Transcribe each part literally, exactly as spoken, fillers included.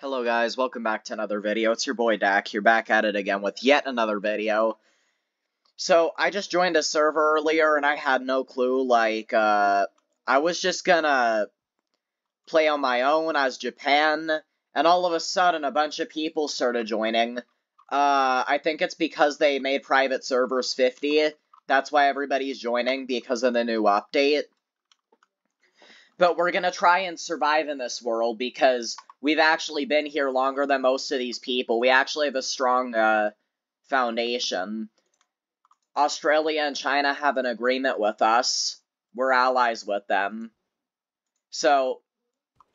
Hello guys, welcome back to another video. It's your boy Dak here, back at it again with yet another video. So, I just joined a server earlier and I had no clue, like, uh, I was just gonna play on my own as Japan, and all of a sudden a bunch of people started joining. Uh, I think it's because they made private servers fifty, that's why everybody's joining, because of the new update. But we're gonna try and survive in this world, because we've actually been here longer than most of these people. We actually have a strong uh, foundation. Australia and China have an agreement with us. We're allies with them. So,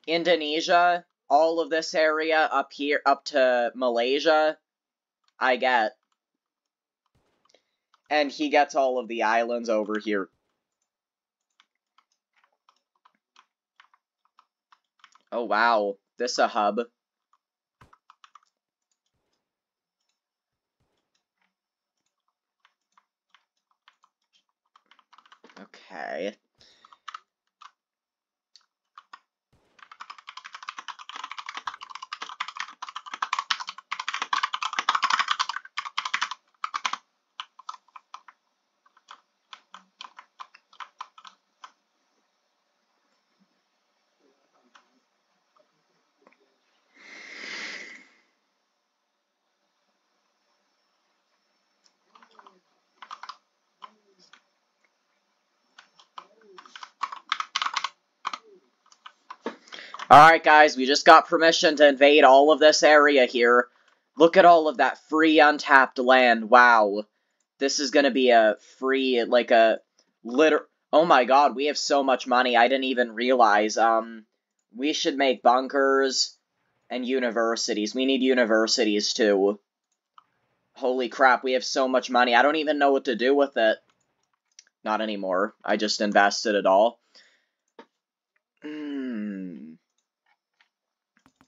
Indonesia, all of this area up here, up to Malaysia, I get. And he gets all of the islands over here. Oh, wow. This a hub. Okay. Alright guys, we just got permission to invade all of this area here. Look at all of that free untapped land, wow. This is gonna be a free, like a, liter- oh my god, we have so much money, I didn't even realize. Um, we should make bunkers and universities. We need universities too. Holy crap, we have so much money, I don't even know what to do with it. Not anymore, I just invested it all.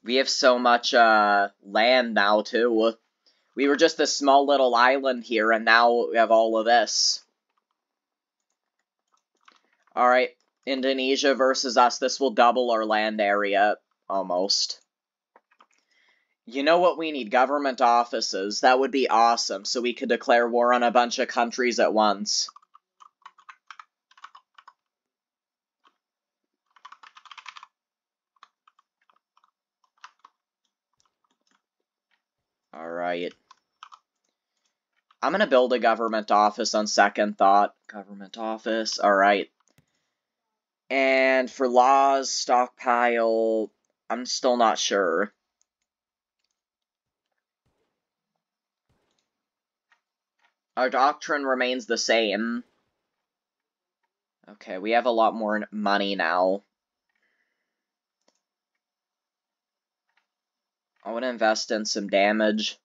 We have so much, uh, land now, too. We were just this small little island here, and now we have all of this. Alright, Indonesia versus us. This will double our land area, almost. You know what we need? Government offices. That would be awesome, so we could declare war on a bunch of countries at once. Alright. I'm gonna build a government office on second thought. Government office, alright. And for laws, stockpile, I'm still not sure. Our doctrine remains the same. Okay, we have a lot more money now. I want to invest in some damage.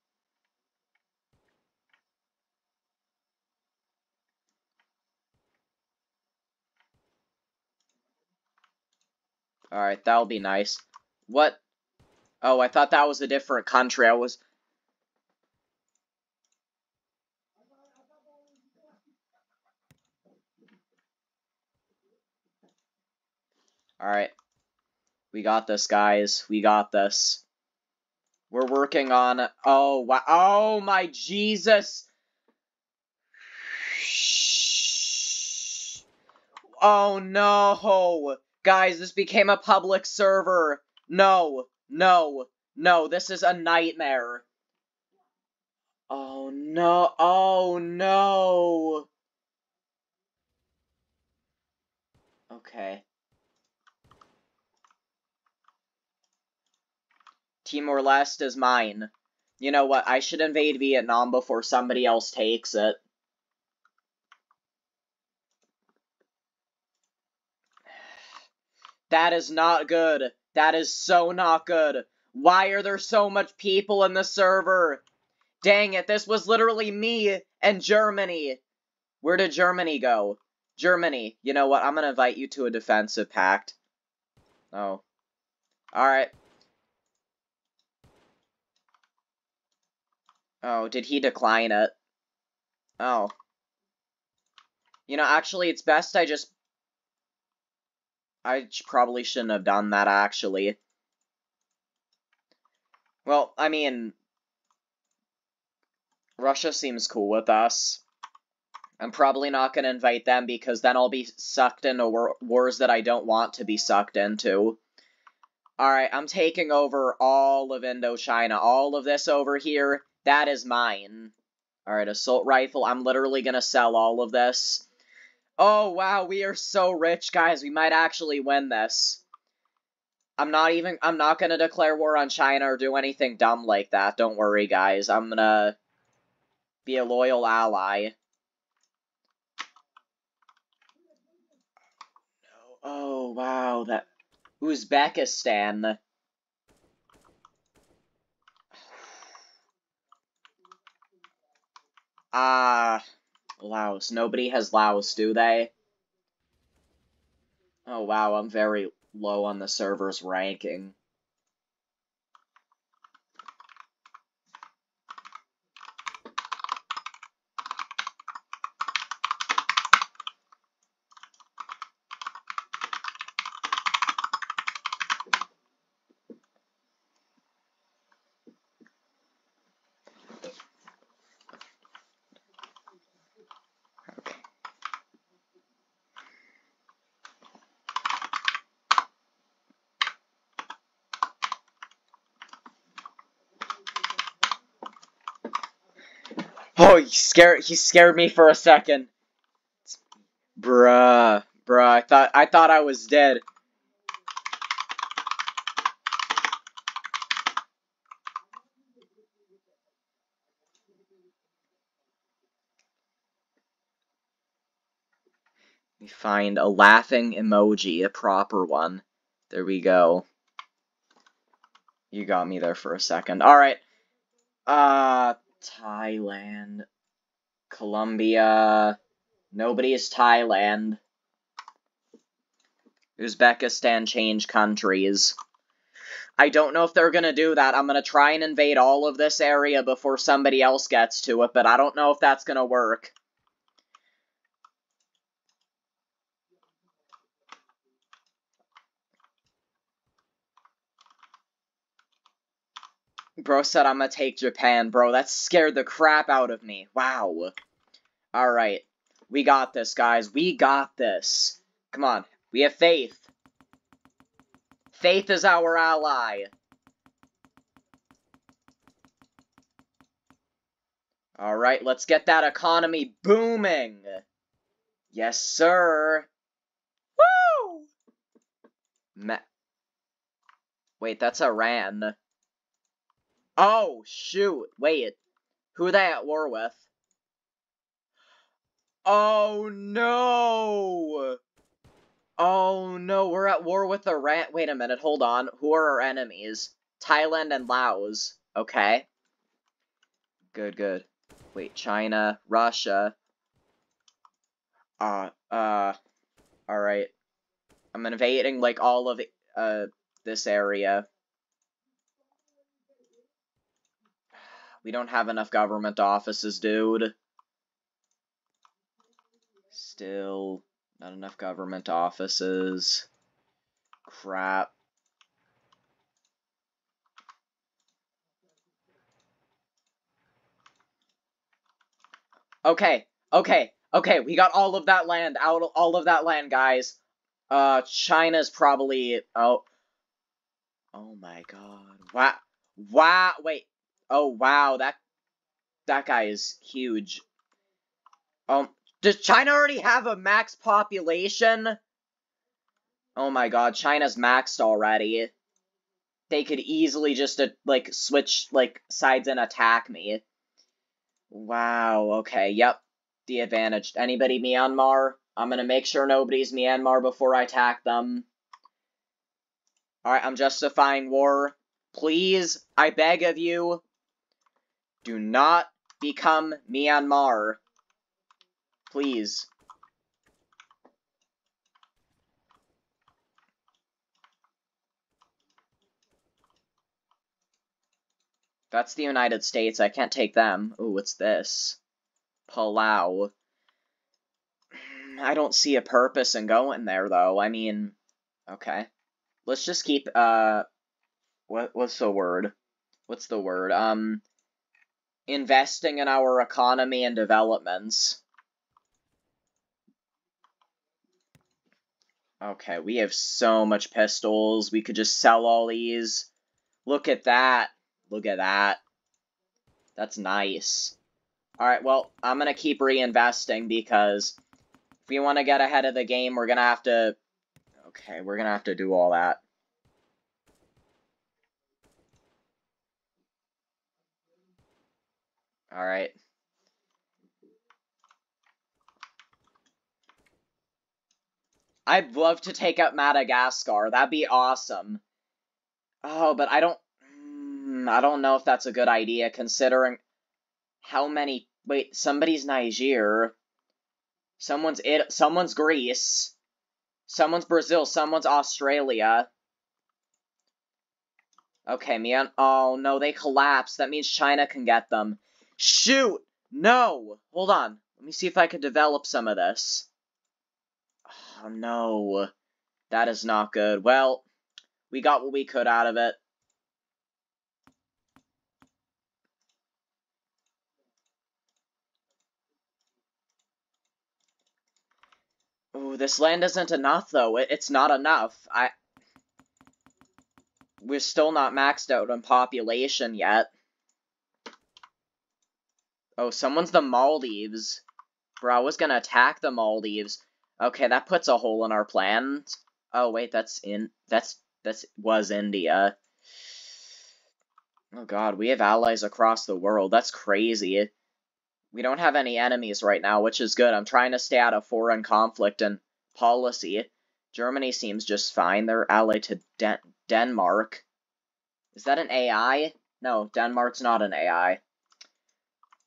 Alright, that'll be nice. What? Oh, I thought that was a different country. I was... Alright. We got this, guys. We got this. We're working on, oh, wow, oh my Jesus. Oh no. Guys, this became a public server. No, no, no, this is a nightmare. Oh no, oh no. Okay. Timor-Leste is mine. You know what, I should invade Vietnam before somebody else takes it. That is not good. That is so not good. Why are there so much people in the server? Dang it, this was literally me and Germany. Where did Germany go? Germany, you know what, I'm gonna invite you to a defensive pact. Oh. Alright. Oh, did he decline it? Oh. You know, actually, it's best I just... I probably shouldn't have done that, actually. Well, I mean, Russia seems cool with us. I'm probably not going to invite them because then I'll be sucked into war wars that I don't want to be sucked into. Alright, I'm taking over all of Indochina. All of this over here, that is mine. Alright, assault rifle. I'm literally going to sell all of this. Oh, wow, we are so rich, guys. We might actually win this. I'm not even... I'm not going to declare war on China or do anything dumb like that. Don't worry, guys. I'm going to be a loyal ally. Oh, wow, that... Uzbekistan. Ah, uh, Laos. Nobody has Laos, do they? Oh, wow, I'm very low on the server's ranking. Oh, he scared he scared me for a second. Bruh, bruh, I thought I thought I was dead. We find a laughing emoji, a proper one. There we go. You got me there for a second. Alright. Uh Thailand, Colombia, nobody is Thailand. Uzbekistan change countries. I don't know if they're gonna do that. I'm gonna try and invade all of this area before somebody else gets to it, but I don't know if that's gonna work. Bro said I'm gonna take Japan, bro. That scared the crap out of me. Wow. Alright. We got this, guys. We got this. Come on. We have faith. Faith is our ally. Alright, let's get that economy booming. Yes, sir. Woo! Ma- Wait, that's Iran. Oh, shoot. Wait. Who are they at war with? Oh, no. Oh, no. We're at war with Iran. Wait a minute. Hold on. Who are our enemies? Thailand and Laos. Okay. Good, good. Wait, China, Russia. Uh, uh. Alright. I'm invading, like, all of, uh, this area. We don't have enough government offices, dude. Still, not enough government offices. Crap. Okay, okay, okay, we got all of that land, out all of that land, guys. Uh, China's probably, oh. Oh my god. Wow, wow, wait. Oh, wow, that that guy is huge. Um, does China already have a max population? Oh my god, China's maxed already. They could easily just, uh, like, switch, like, sides and attack me. Wow, okay, yep. The advantage. Anybody Myanmar? I'm gonna make sure nobody's Myanmar before I attack them. Alright, I'm justifying war. Please, I beg of you. Do not become Myanmar. Please. That's the United States. I can't take them. Ooh, what's this? Palau. I don't see a purpose in going there, though. I mean, okay. Let's just keep, uh... What, what's the word? what's the word? Um, investing in our economy and developments. Okay, we have so much pistols. We could just sell all these. Look at that. Look at that. That's nice. Alright, well, I'm gonna keep reinvesting because if we want to get ahead of the game, we're gonna have to... Okay, we're gonna have to do all that. Alright. I'd love to take out Madagascar. That'd be awesome. Oh, but I don't... Mm, I don't know if that's a good idea, considering how many... Wait, somebody's Niger. Someone's it. Someone's Greece. Someone's Brazil. Someone's Australia. Okay, man. Oh, no, they collapsed. That means China can get them. Shoot! No! Hold on. Let me see if I can develop some of this. Oh, no. That is not good. Well, we got what we could out of it. Ooh, this land isn't enough, though. It, it's not enough. I... We're still not maxed out on population yet. Oh, someone's the Maldives. Bro, I was gonna attack the Maldives. Okay, that puts a hole in our plans. Oh, wait, that's in... That's... That's... Was India. Oh, God, we have allies across the world. That's crazy. We don't have any enemies right now, which is good. I'm trying to stay out of foreign conflict and policy. Germany seems just fine. They're allied to Den Denmark. Is that an A I? No, Denmark's not an A I.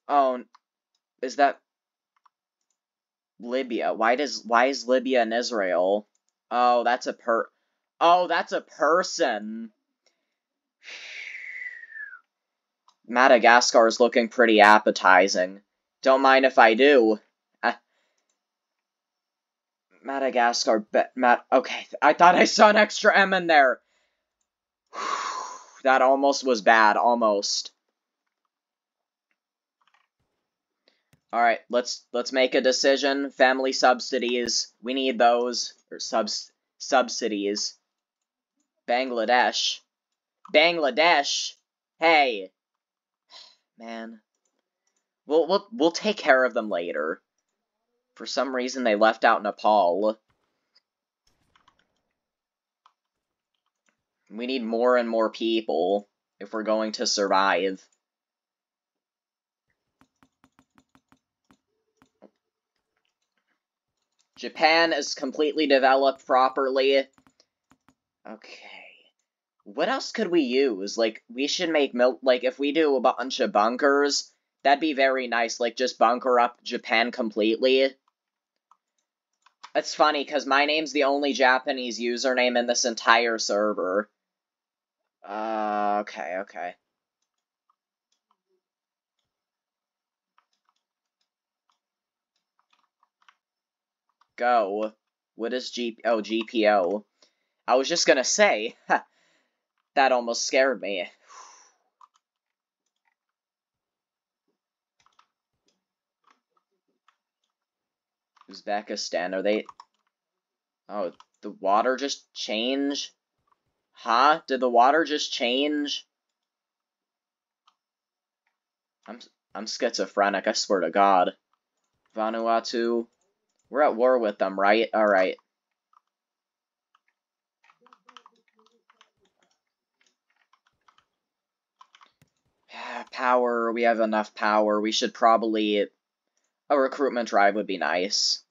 Oh, is that... Libya. Why does why is Libya in Israel? Oh, that's a per Oh, that's a person. Madagascar is looking pretty appetizing. Don't mind if I do. Uh, Madagascar but Mad Okay, I thought I saw an extra M in there. That almost was bad, almost. All right, let's let's make a decision. Family subsidies, we need those, or subs subsidies. Bangladesh, Bangladesh. Hey, man, we'll we'll we'll take care of them later. For some reason, they left out Nepal. We need more and more people if we're going to survive. Japan is completely developed properly. Okay. What else could we use? Like, we should make milk. Like, if we do a bunch of bunkers, that'd be very nice. Like, just bunker up Japan completely. That's funny, because my name's the only Japanese username in this entire server. Uh, okay, okay. Go. What is G P O? Oh, G P O. I was just gonna say, huh, that almost scared me. Uzbekistan, are they... Oh, the water just change? Huh? Did the water just change? I'm, I'm schizophrenic, I swear to God. Vanuatu... We're at war with them, right? Alright. Power. We have enough power. We should probably... A recruitment drive would be nice.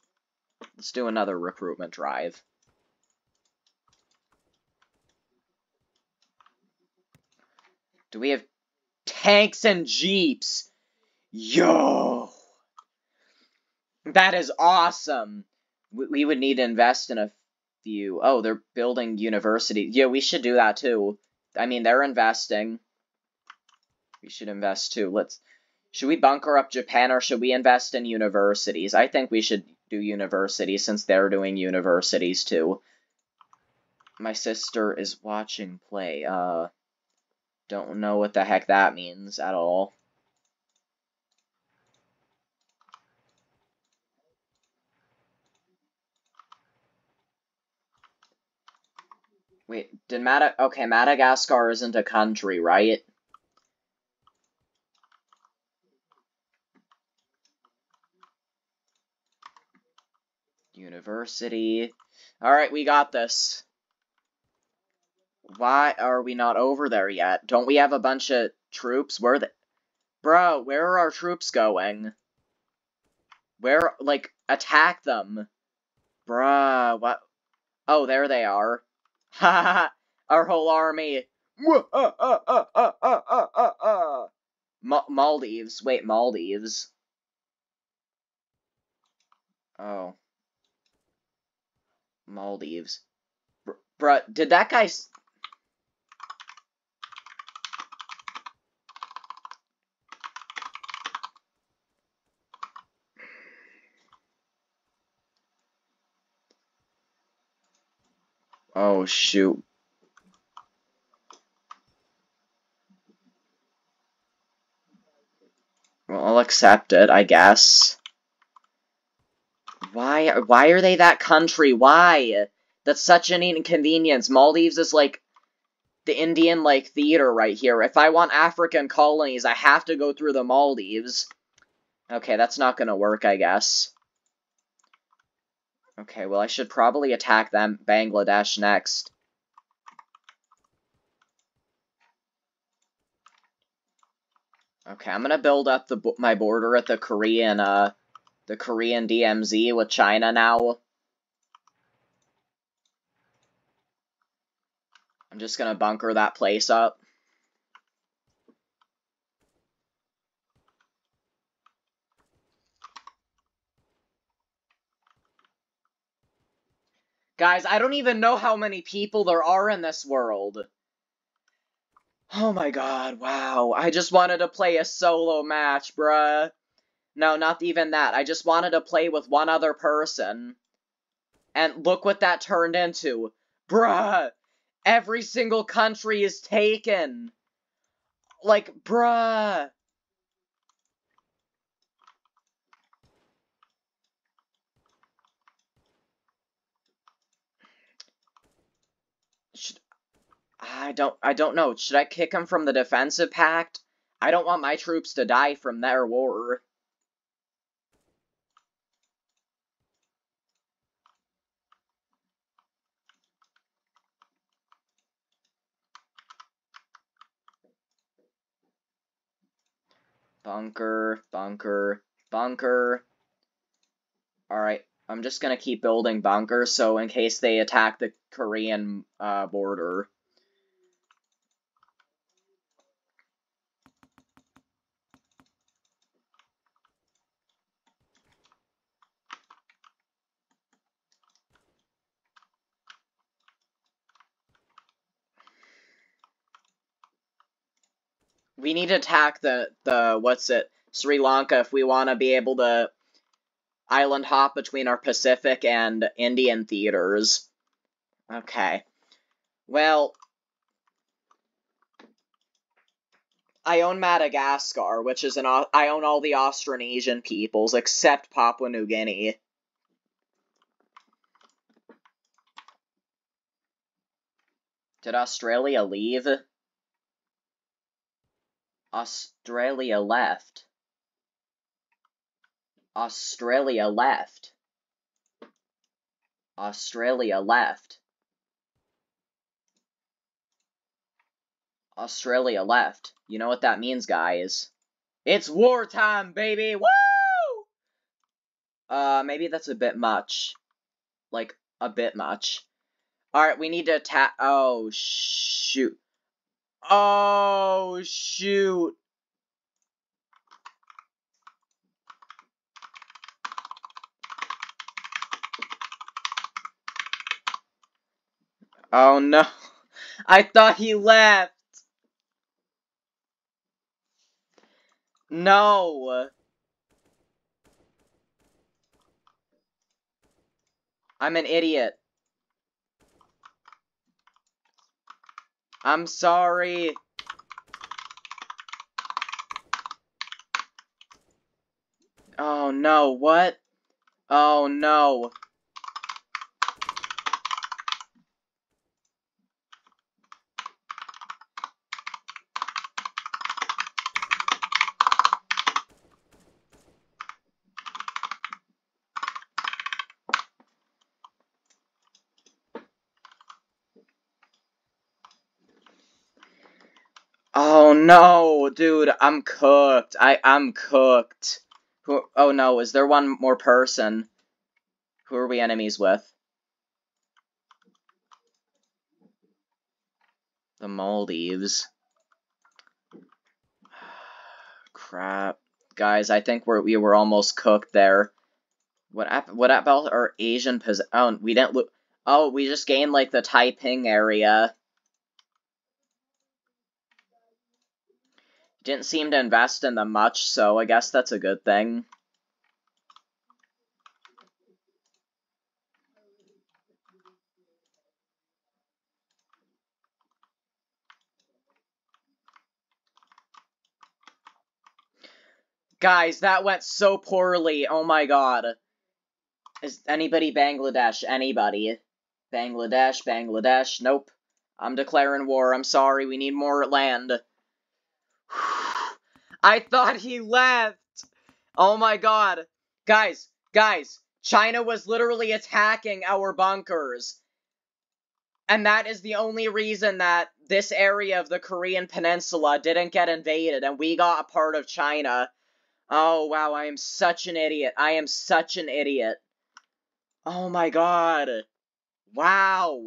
Let's do another recruitment drive. Do we have tanks and jeeps? Yo! That is awesome! We, we would need to invest in a few. Oh, they're building universities. Yeah, we should do that too. I mean, they're investing. We should invest too. Let's. Should we bunker up Japan or should we invest in universities? I think we should do universities since they're doing universities too. My sister is watching play. Uh, Don't know what the heck that means at all. Wait, did Mad- okay, Madagascar isn't a country, right? University. Alright, we got this. Why are we not over there yet? Don't we have a bunch of troops? Where are they? Bro, where are our troops going? Where, like, attack them. Bruh, what? Oh, there they are. Ha ha! Our whole army. Ma- Maldives. Wait, Maldives. Oh. Maldives. Br bruh, did that guy... S oh, shoot. Well, I'll accept it, I guess. Why, why are they that country? Why? That's such an inconvenience. Maldives is like the Indian, like, theater right here. If I want African colonies, I have to go through the Maldives. Okay, that's not gonna work, I guess. Okay, well, I should probably attack them, Bangladesh, next. Okay, I'm gonna build up the my border at the Korean, uh... the Korean D M Z with China now. I'm just gonna bunker that place up. Guys, I don't even know how many people there are in this world. Oh my god, wow. I just wanted to play a solo match, bruh. No, not even that. I just wanted to play with one other person. And look what that turned into. Bruh! Every single country is taken! Like, bruh! Should... I don't... I don't know. Should I kick him from the defensive pact? I don't want my troops to die from their war. Bunker, bunker, bunker. Alright, I'm just gonna keep building bunkers, so in case they attack the Korean uh, border. We need to attack the, the, what's it, Sri Lanka if we want to be able to island hop between our Pacific and Indian theaters. Okay. Well, I own Madagascar, which is an, I own all the Austronesian peoples except Papua New Guinea. Did Australia leave? Australia left. Australia left. Australia left. Australia left. You know what that means, guys. It's wartime, baby! Woo! Uh, maybe that's a bit much. Like, a bit much. Alright, we need to attack- oh, shoot. Oh, shoot. Oh, no. I thought he left. No. I'm an idiot. I'm sorry. Oh no, what? Oh no. Oh no, dude, I'm cooked. I I'm cooked. Who, oh no, is there one more person? Who are we enemies with? The Maldives. Crap. Guys, I think we're, we were almost cooked there. What happened? What about our Asian position? Oh, we didn't lo- Oh, we just gained, like, the Taiping area. Didn't seem to invest in them much, so I guess that's a good thing. Guys, that went so poorly. Oh my god. Is anybody Bangladesh? Anybody? Bangladesh, Bangladesh. Nope. I'm declaring war. I'm sorry. We need more land. I thought he left. Oh my god. Guys, guys, China was literally attacking our bunkers. And that is the only reason that this area of the Korean Peninsula didn't get invaded and we got a part of China. Oh wow, I am such an idiot. I am such an idiot. Oh my god. Wow.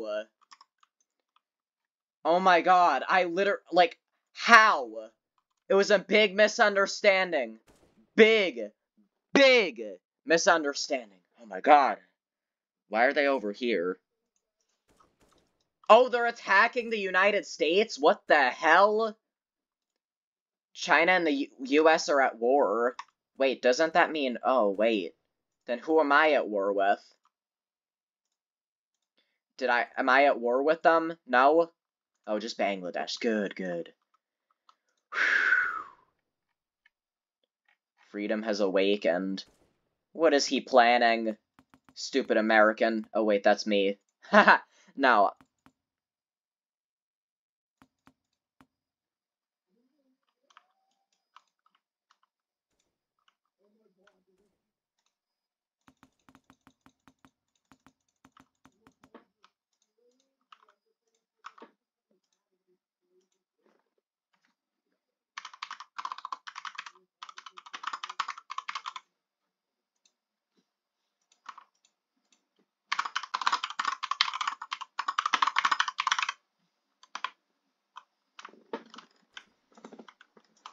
Oh my god, I literally, like, how? It was a big misunderstanding. Big, big misunderstanding. Oh my god. Why are they over here? Oh, they're attacking the United States? What the hell? China and the U U.S. are at war. Wait, doesn't that mean... Oh, wait. Then who am I at war with? Did I... Am I at war with them? No? Oh, just Bangladesh. Good, good. Freedom has awakened. What is he planning? Stupid American. Oh wait, that's me. Haha, no.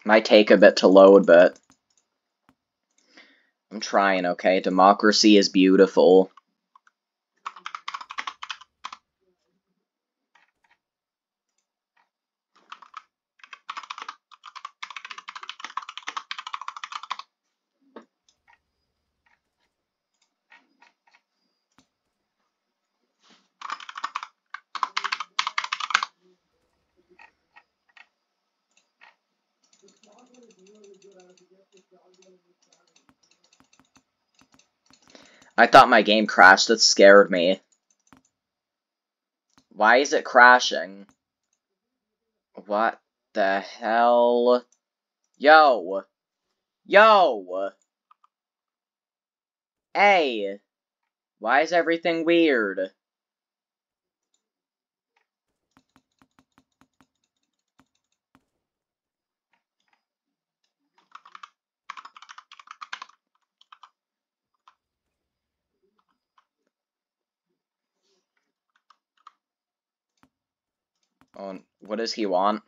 Might take a bit to load, but I'm trying, okay? Democracy is beautiful. I thought my game crashed. That scared me. Why is it crashing? What the hell? Yo! Yo! Hey! Why is everything weird? Oh, what does he want?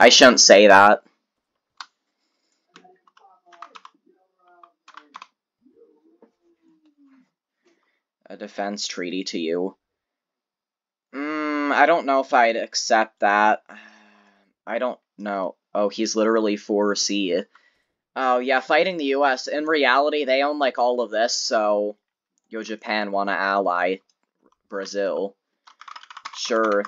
I shan't say that. A defense treaty to you. Mm, I don't know if I'd accept that. I don't know. Oh, he's literally four C. Oh, yeah, fighting the U S. In reality, they own, like, all of this, so... Yo, Japan wanna ally Brazil. Sure.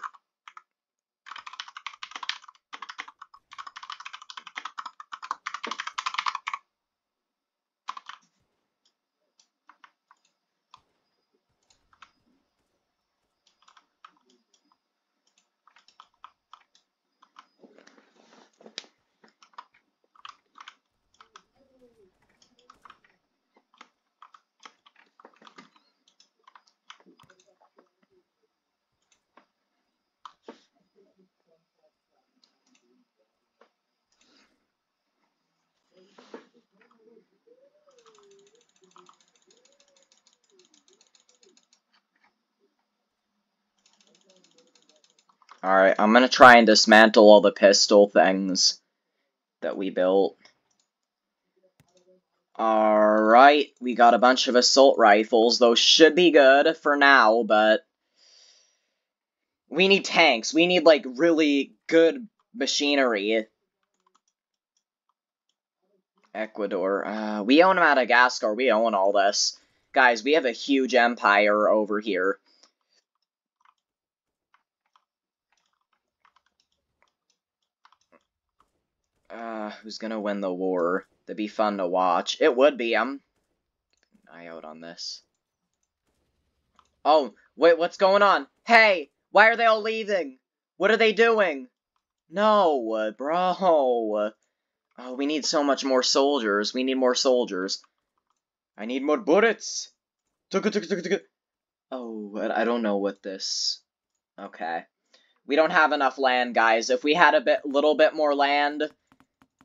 Alright, I'm gonna try and dismantle all the pistol things that we built. Alright, we got a bunch of assault rifles. Those should be good for now, but... we need tanks. We need, like, really good machinery. Ecuador. Uh, we own Madagascar. We own all this. Guys, we have a huge empire over here. Uh, who's gonna win the war? That'd be fun to watch. It would be. I'm keeping an eye out on this. Oh, wait, what's going on? Hey, why are they all leaving? What are they doing? No, bro. Oh, we need so much more soldiers. We need more soldiers. I need more bullets. Oh, I don't know what this... Okay. We don't have enough land, guys. If we had a bit, little bit more land...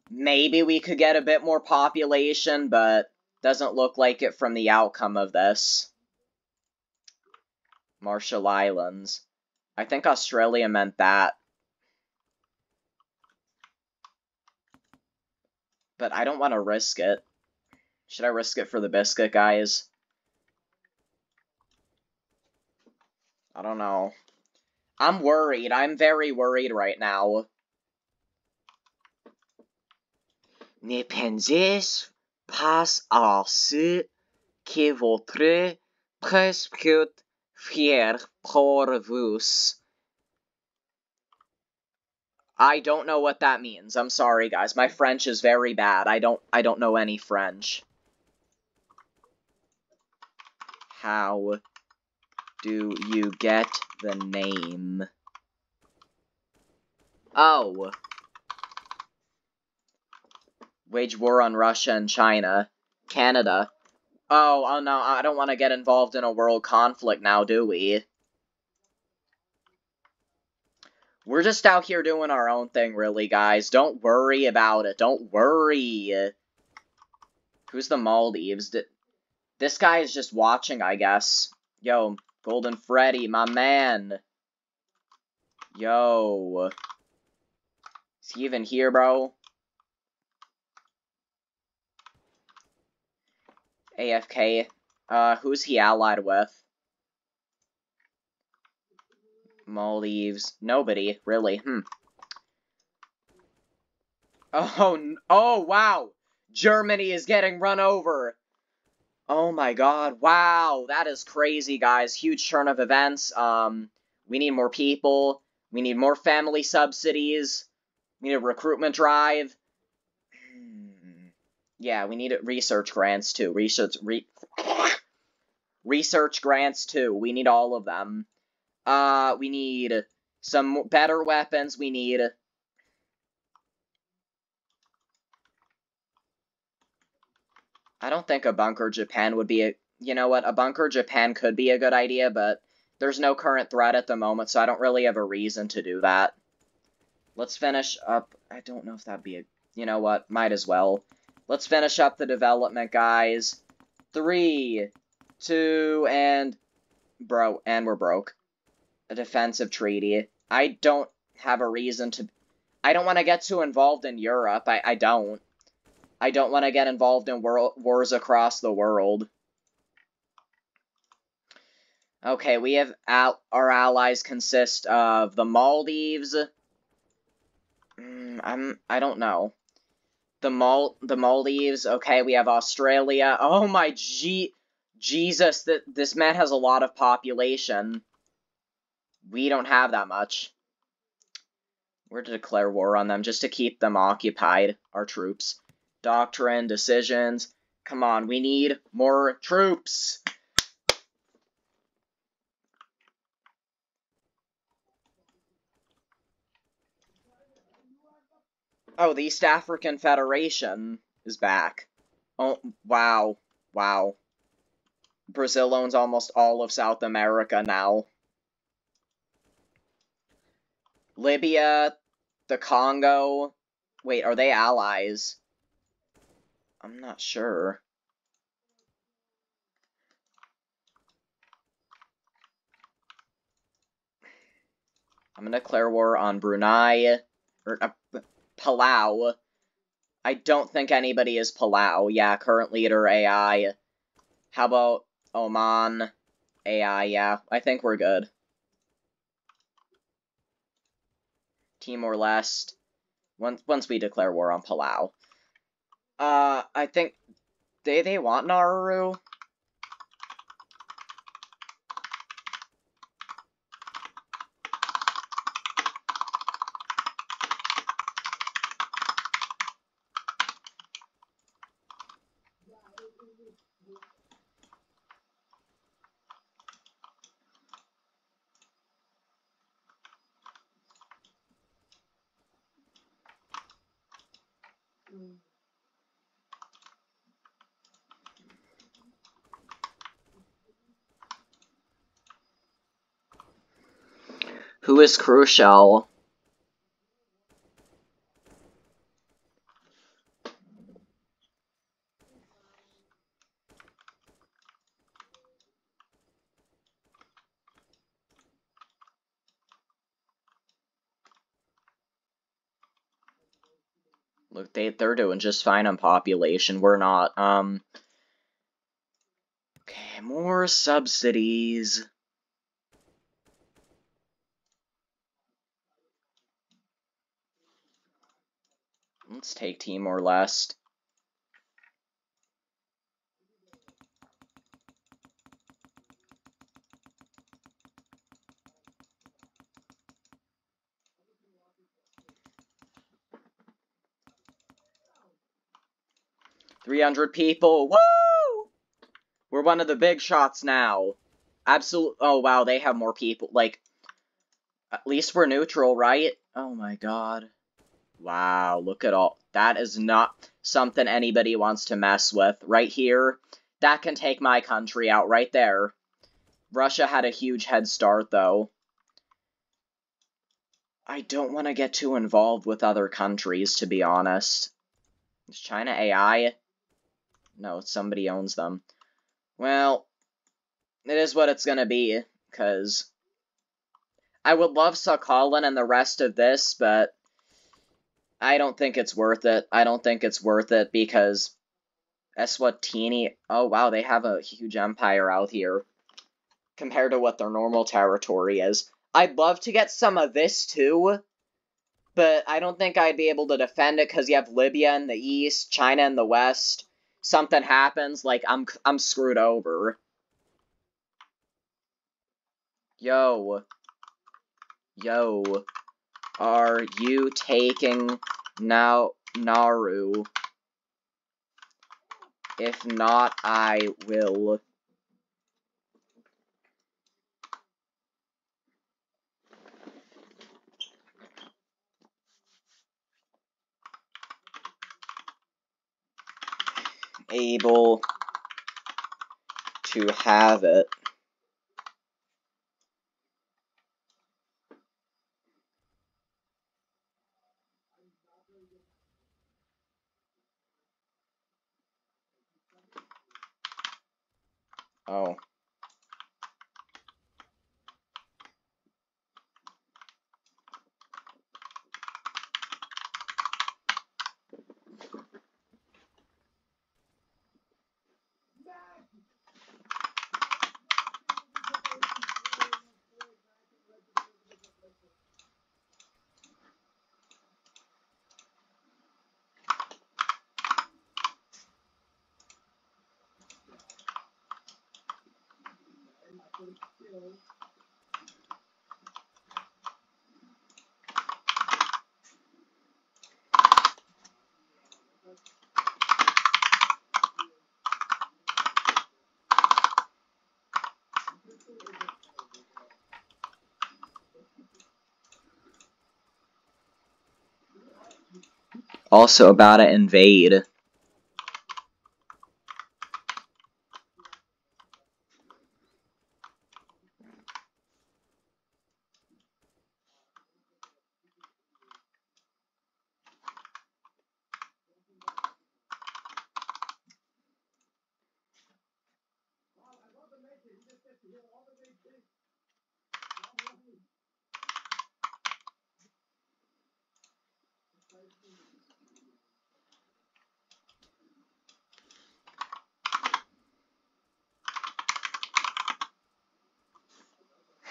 maybe we could get a bit more population, but doesn't look like it from the outcome of this. Marshall Islands. I think Australia meant that. But I don't want to risk it. Should I risk it for the biscuit, guys? I don't know. I'm worried. I'm very worried right now. Ne pensez pas à ce que votre presque fier pour vous. I don't know what that means. I'm sorry, guys. My French is very bad. I don't I don't know any French. How do you get the name? Oh. Wage war on Russia and China. Canada. Oh, oh no, I don't want to get involved in a world conflict now, do we? We're just out here doing our own thing, really, guys. Don't worry about it. Don't worry. Who's the Maldives? Did... this guy is just watching, I guess. Yo, Golden Freddy, my man. Yo. Is he even here, bro? A F K. Uh, who's he allied with? Maldives. Nobody, really. Hmm. Oh, oh, wow! Germany is getting run over! Oh my god, wow! That is crazy, guys. Huge turn of events. Um, we need more people. We need more family subsidies. We need a recruitment drive. Yeah, we need research grants, too. Research re research grants, too. We need all of them. Uh, we need some better weapons. We need... I don't think a bunker Japan would be a... you know what? A bunker Japan could be a good idea, but there's no current threat at the moment, so I don't really have a reason to do that. Let's finish up... I don't know if that'd be a... you know what? Might as well... let's finish up the development, guys. Three, two, and... bro, and we're broke. A defensive treaty. I don't have a reason to... I don't want to get too involved in Europe. I, I don't. I don't want to get involved in world wars across the world. Okay, we have al our allies consist of the Maldives. Mm, I'm I don't know. The Mal the Maldives. Okay, we have Australia. Oh my gee, Jesus! That this man has a lot of population. We don't have that much. We're to declare war on them just to keep them occupied. Our troops. Doctrine, decisions. Come on, we need more troops. Oh, the East African Federation is back. Oh, wow. Wow. Brazil owns almost all of South America now. Libya, the Congo. Wait, are they allies? I'm not sure. I'm gonna declare war on Brunei. Or, uh, Palau. I don't think anybody is Palau. Yeah, current leader, A I. How about Oman? A I, yeah. I think we're good. Timor-Leste. Once, once we declare war on Palau. Uh, I think... They, they want Nauru? Who is crucial? Look, they, they're doing just fine on population. We're not. Um. Okay, more subsidies. Let's take Timor-Leste. three hundred people. Woo! We're one of the big shots now. Absolute. Oh, wow. They have more people. Like, at least we're neutral, right? Oh, my God. Wow, look at all. That is not something anybody wants to mess with. Right here, that can take my country out right there. Russia had a huge head start, though. I don't want to get too involved with other countries, to be honest. Is China A I? No, somebody owns them. Well, it is what it's going to be, because I would love Sakhalin and the rest of this, but I don't think it's worth it. I don't think it's worth it because Eswatini, oh wow, they have a huge empire out here compared to what their normal territory is. I'd love to get some of this too, but I don't think I'd be able to defend it because you have Libya in the east, China in the west. Something happens, like I'm I'm screwed over. Yo. Yo. Are you taking now Nauru? If not, I will. Able to have it. Oh. also about to invade.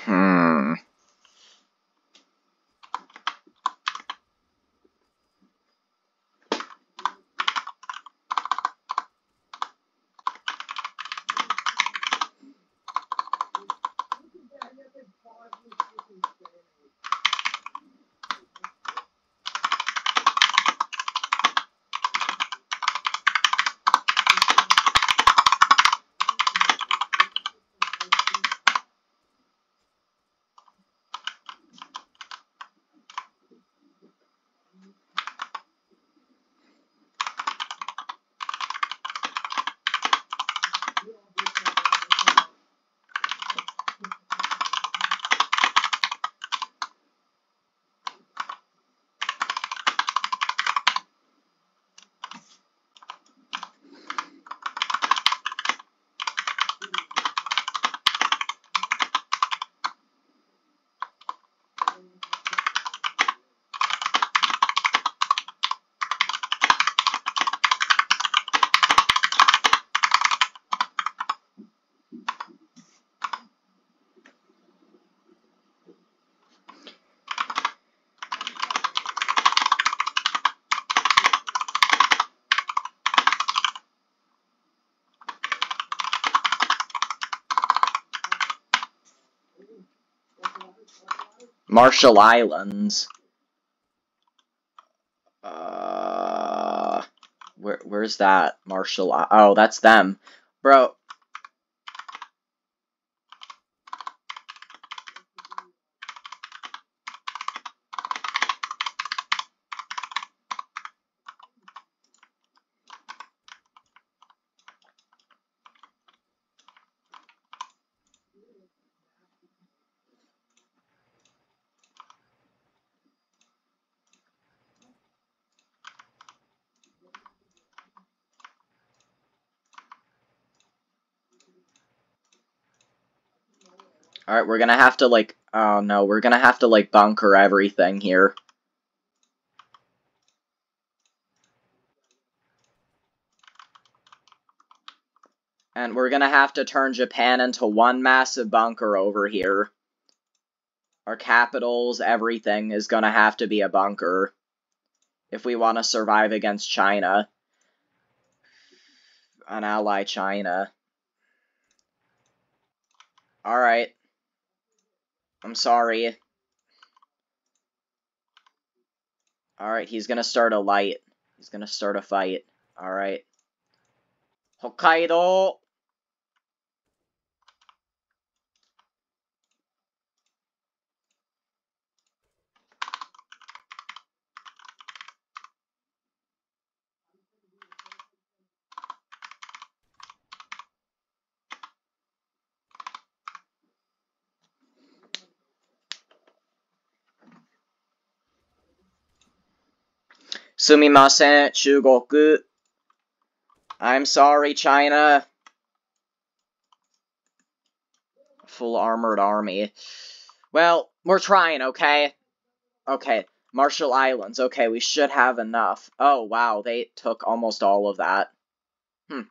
Hmm. Marshall Islands. Uh, where where's that Marshall? Oh, that's them, bro. Alright, we're gonna have to, like, oh no, we're gonna have to, like, bunker everything here. And we're gonna have to turn Japan into one massive bunker over here. Our capitals, everything is gonna have to be a bunker. If we want to survive against China. An ally China. Alright. I'm sorry. Alright, he's gonna start a light. He's gonna start a fight. Alright. Hokkaido! Sumimasen, Chugoku. I'm sorry, China. Full armored army. Well, we're trying, okay? Okay, Marshall Islands. Okay, we should have enough. Oh, wow, they took almost all of that. Hmm.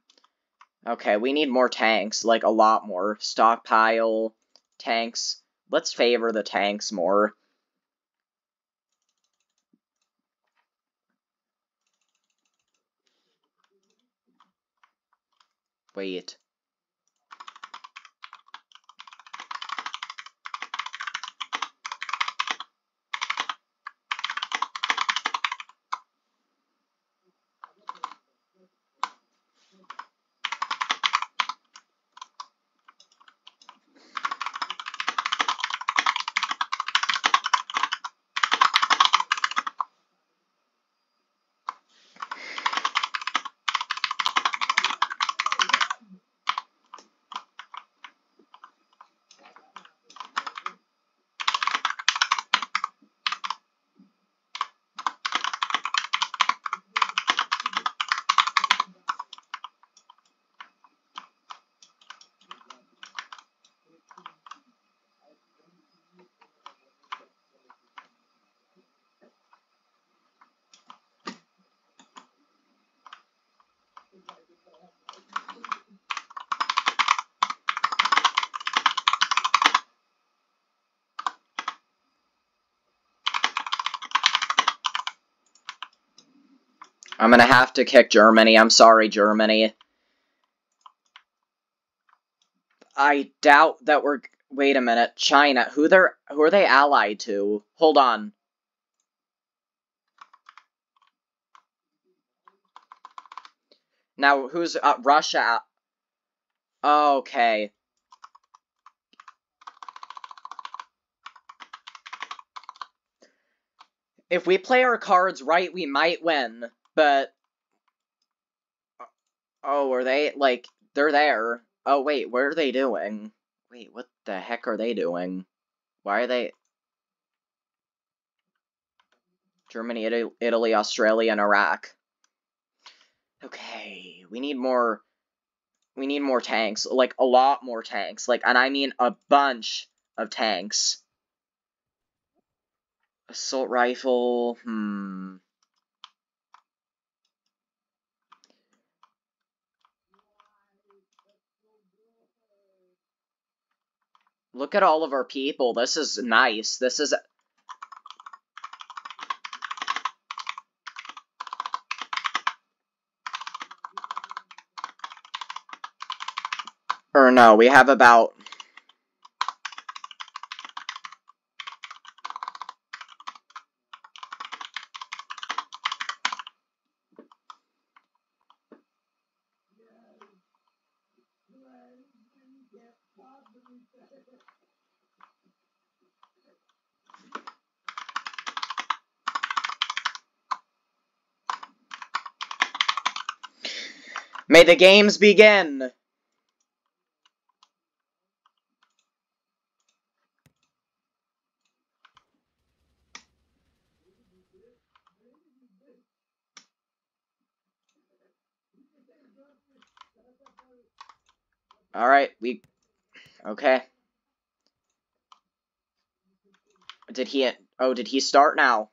Okay, we need more tanks, like a lot more. Stockpile, tanks. Let's favor the tanks more. Wait. I'm gonna have to kick Germany. I'm sorry, Germany. I doubt that we're... Wait a minute. China. Who they're, who are they allied to? Hold on. Now, who's... Uh, Russia... Okay. If we play our cards right, we might win, but... Oh, are they, like, they're there. Oh, wait, what are they doing? Wait, what the heck are they doing? Why are they... Germany, Italy, Italy, Australia, and Iraq. Okay, we need more... We need more tanks, like, a lot more tanks, like, and I mean a bunch of tanks. Assault rifle, hmm. Look at all of our people, this is nice, this is... Or no, we have about... May the games begin! All right, we... Okay. Did he... Oh, did he start now?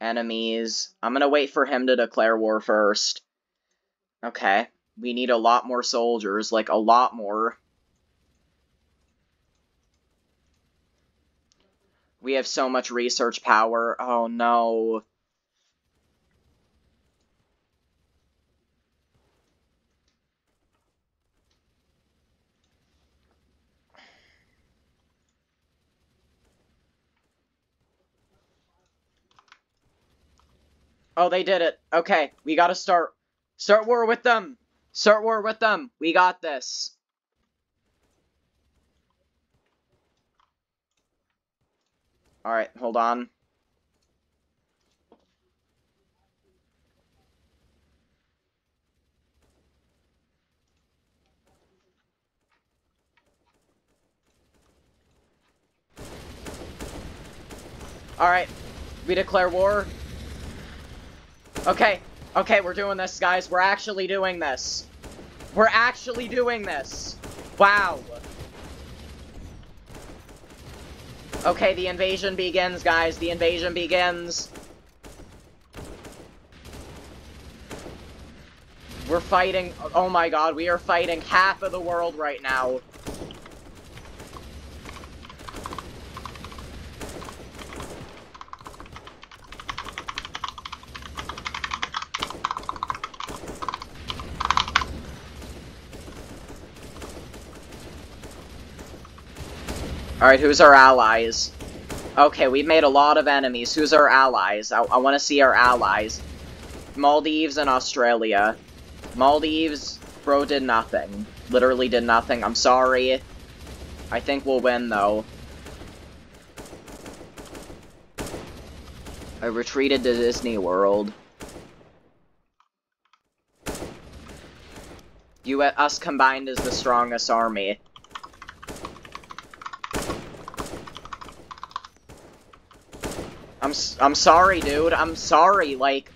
Enemies. I'm gonna wait for him to declare war first. Okay. We need a lot more soldiers. Like, a lot more. We have so much research power. Oh, no. Oh, they did it. Okay, we gotta start. Start war with them. Start war with them. We got this. Alright, hold on. Alright, we declare war. Okay, okay, we're doing this, guys. We're actually doing this. We're actually doing this. Wow. Okay, the invasion begins, guys. The invasion begins. We're fighting. Oh my god, we are fighting half of the world right now. Alright, who's our allies? Okay, we've made a lot of enemies. Who's our allies? I, I want to see our allies. Maldives and Australia. Maldives, bro, did nothing. Literally did nothing. I'm sorry. I think we'll win, though. I retreated to Disney World. You, us combined is the strongest army. I'm, I'm sorry, dude. I'm sorry, like...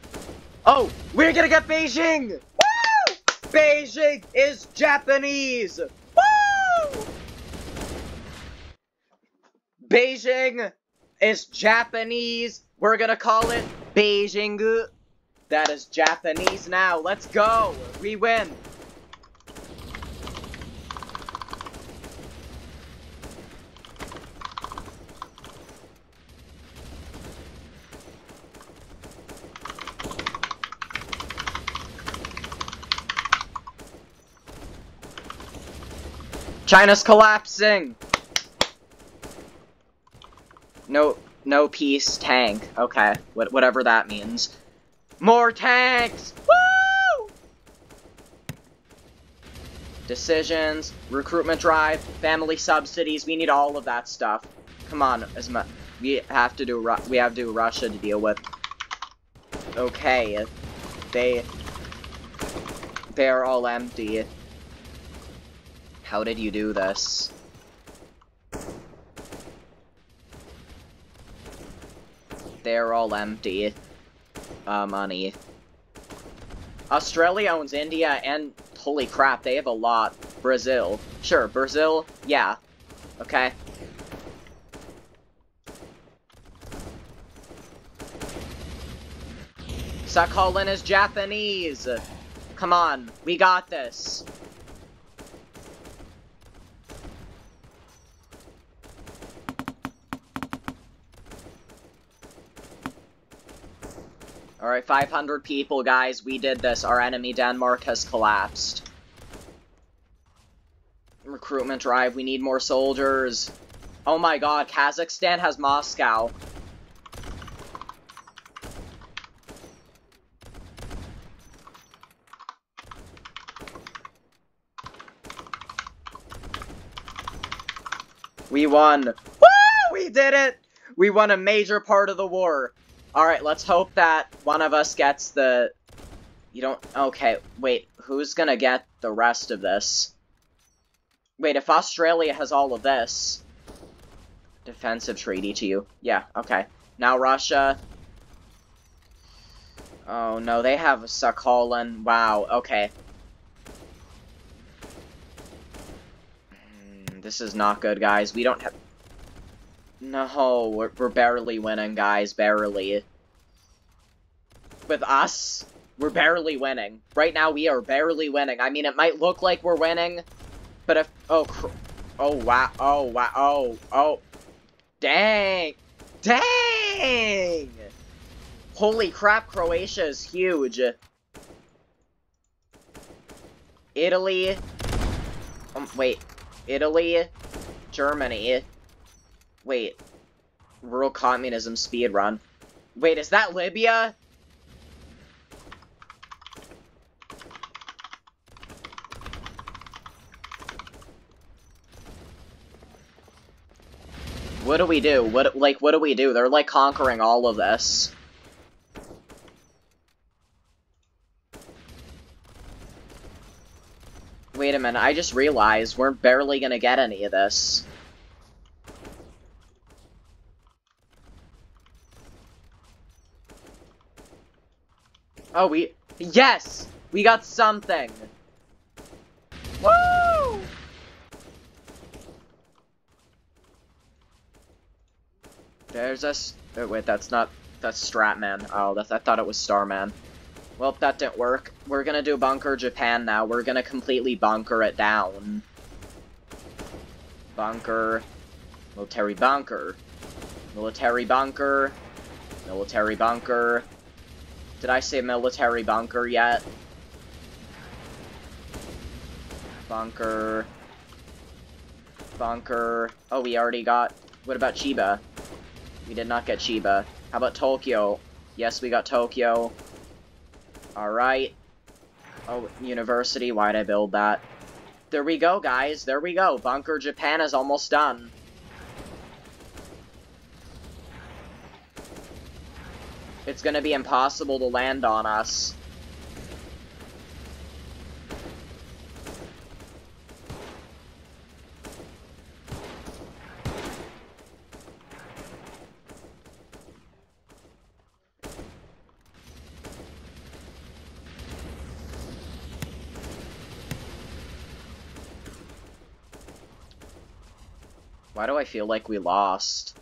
Oh! We're gonna get Beijing! Woo! Beijing is Japanese! Woo! Beijing is Japanese! We're gonna call it Beijing. That is Japanese now. Let's go! We win! China's collapsing! No, no peace, tank. Okay, what, whatever that means. More tanks! Woo! Decisions, recruitment drive, family subsidies, we need all of that stuff. Come on, as much. We have to do Ru we have to do Russia to deal with. Okay, they they're all empty. How did you do this? They're all empty. Uh, money. Australia owns India and holy crap, they have a lot. Brazil, sure, Brazil, yeah, okay. Sakhalin is Japanese. Come on, we got this. Alright, five hundred people, guys. We did this. Our enemy, Denmark, has collapsed. Recruitment drive. We need more soldiers. Oh my god, Kazakhstan has Moscow. We won. Woo! We did it! We won a major part of the war. Alright, let's hope that one of us gets the... You don't... Okay, wait. Who's gonna get the rest of this? Wait, if Australia has all of this... Defensive treaty to you. Yeah, okay. Now Russia... Oh no, they have Sakhalin. Wow, okay. This is not good, guys. We don't have... No, we're, we're barely winning, guys. Barely. With us, we're barely winning. Right now, we are barely winning. I mean, it might look like we're winning, but if... Oh, cr oh, wow. Oh, wow. Oh, oh. Dang. Dang! Holy crap, Croatia is huge. Italy. Um, wait. Italy, Germany, wait, rural communism speedrun. Wait, is that Libya? What do we do? What, like, what do we do? They're, like, conquering all of this. Wait a minute, I just realized we're barely gonna get any of this. Oh, we- Yes! We got something! Woo! There's a- oh, wait, that's not- that's Stratman. Oh, that, I thought it was Starman. Well, that didn't work. We're gonna do bunker Japan now. We're gonna completely bunker it down. Bunker. Military bunker. Military bunker. Military bunker. Did I say military bunker yet? Bunker. Bunker. Oh, we already got... What about Chiba? We did not get Chiba. How about Tokyo? Yes, we got Tokyo. Alright. Oh, university, why'd I build that? There we go, guys. There we go. Bunker Japan is almost done. It's gonna be impossible to land on us. Why do I feel like we lost?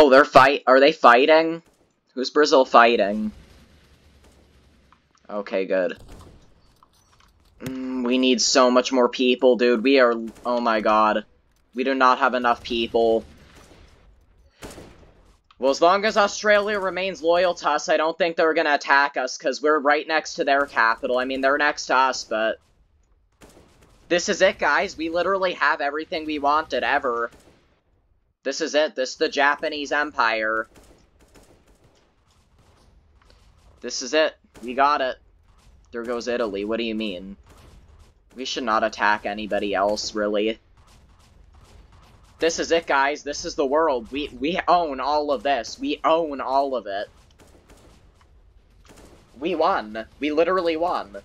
Oh, they're fight- are they fighting? Who's Brazil fighting? Okay, good. Mm, we need so much more people, dude. We are- oh my god. We do not have enough people. Well, as long as Australia remains loyal to us, I don't think they're gonna attack us, because we're right next to their capital. I mean, they're next to us, but... this is it, guys. We literally have everything we wanted, ever. This is it. This is the Japanese Empire. This is it. We got it. There goes Italy. What do you mean? We should not attack anybody else, really. This is it, guys. This is the world. We we own all of this. We own all of it. We won. We literally won.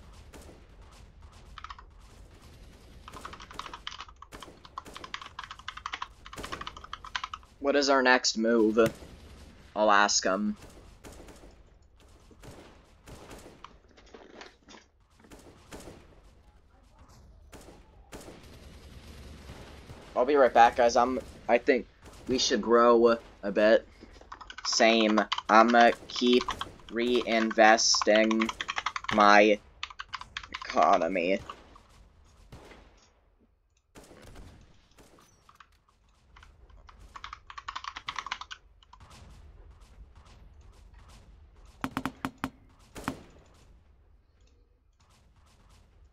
What is our next move? I'll ask him. I'll be right back, guys. I'm, I think we should grow a bit. Same. I'ma keep reinvesting my economy.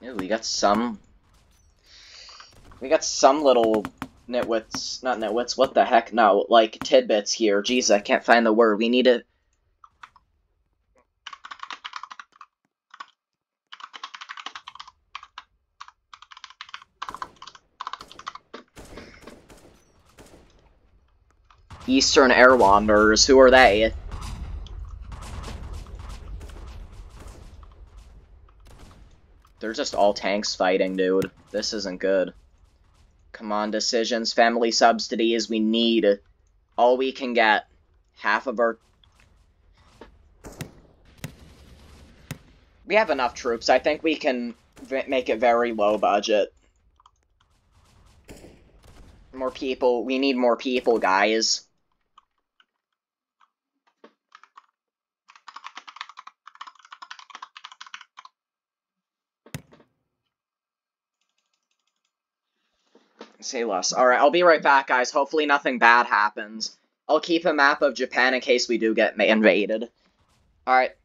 Ew, we got some... we got some little... nitwits, not nitwits, what the heck, no, like, tidbits here. Jeez, I can't find the word. We need to... Eastern Air Wanderers, who are they? They're just all tanks fighting, dude. This isn't good. Come on, decisions, family subsidies, we need all we can get. Half of our... we have enough troops. I think we can v make it very low budget. More people. We need more people, guys. Say less. Alright, I'll be right back, guys. Hopefully nothing bad happens. I'll keep a map of Japan in case we do get invaded. Alright.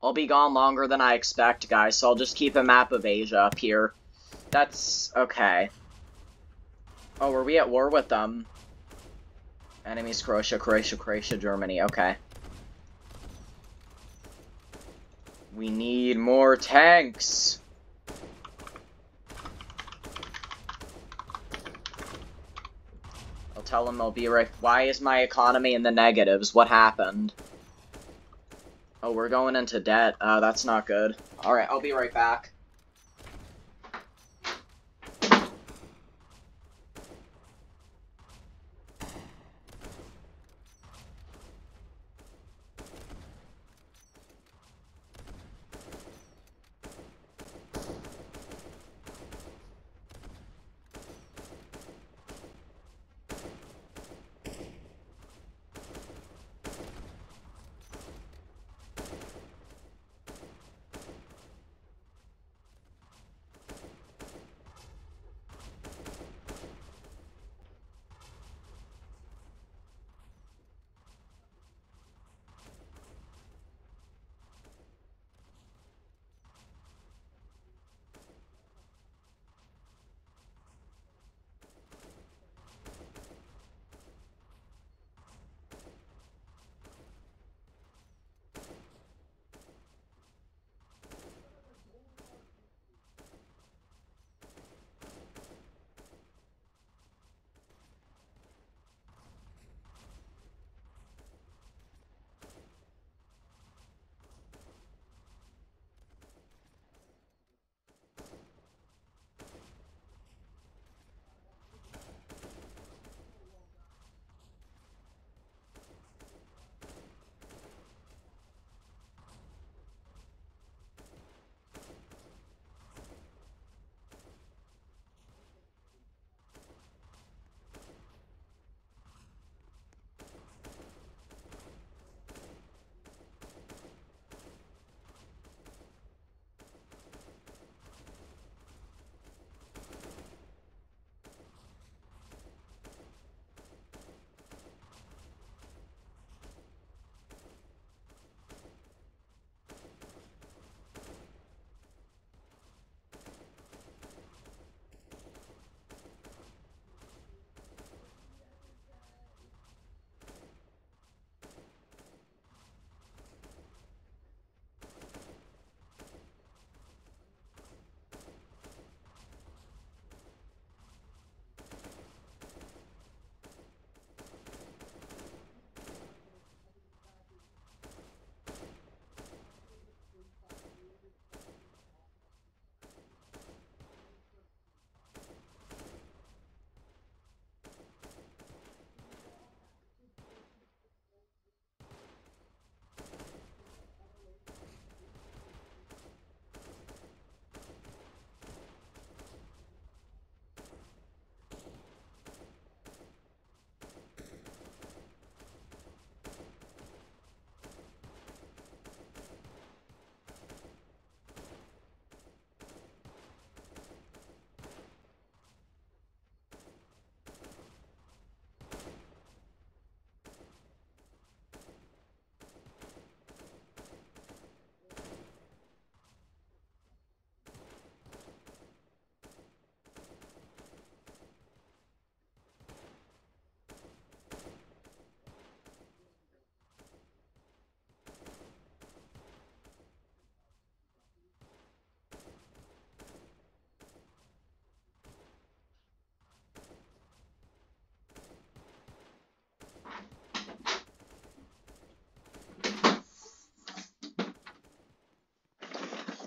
I'll be gone longer than I expect, guys, so I'll just keep a map of Asia up here. That's... okay. Oh, were we at war with them? Enemies, Croatia, Croatia, Croatia, Germany, okay. We need more tanks! I'll tell them I'll be right... why is my economy in the negatives? What happened? Oh, we're going into debt. Uh, that's not good. Alright, I'll be right back.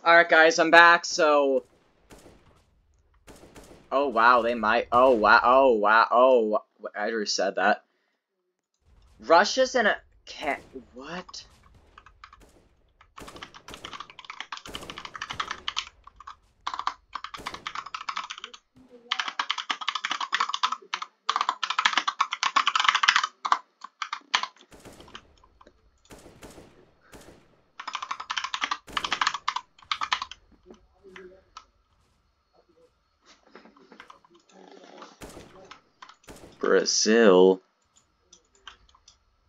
Alright guys, I'm back, so... Oh wow, they might... Oh wow, oh wow, oh... I already said that. Russia's in a... Can't... What? Brazil?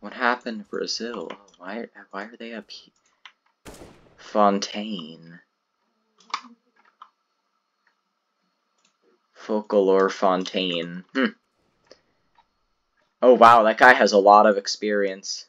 What happened to Brazil? Why, why are they up here? Fontaine. Folklore Fontaine. Hm. Oh wow, that guy has a lot of experience.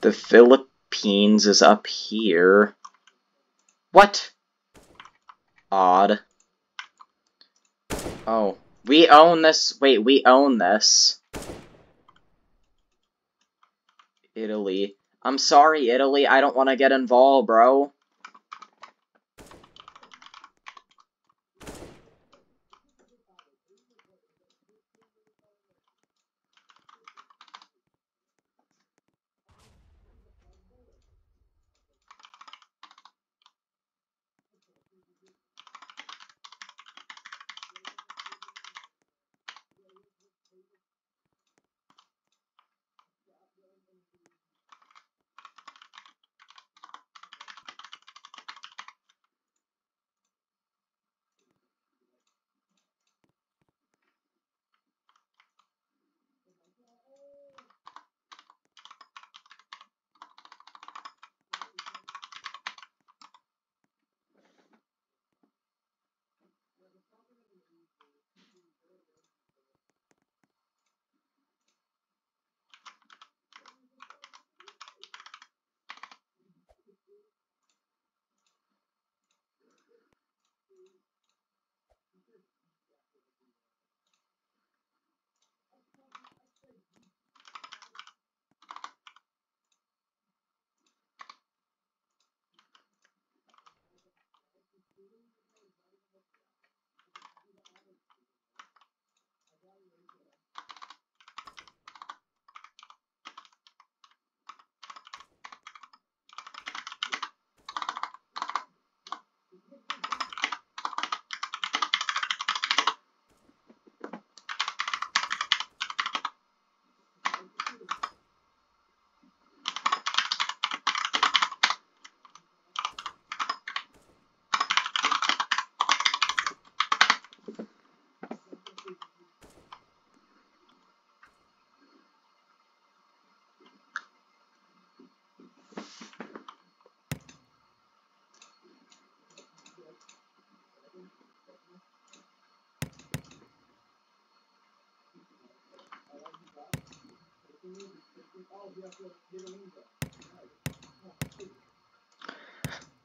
The Philippines is up here. What? Odd. Oh, we own this. Wait, we own this. Italy. I'm sorry, Italy. I don't want to get involved, bro.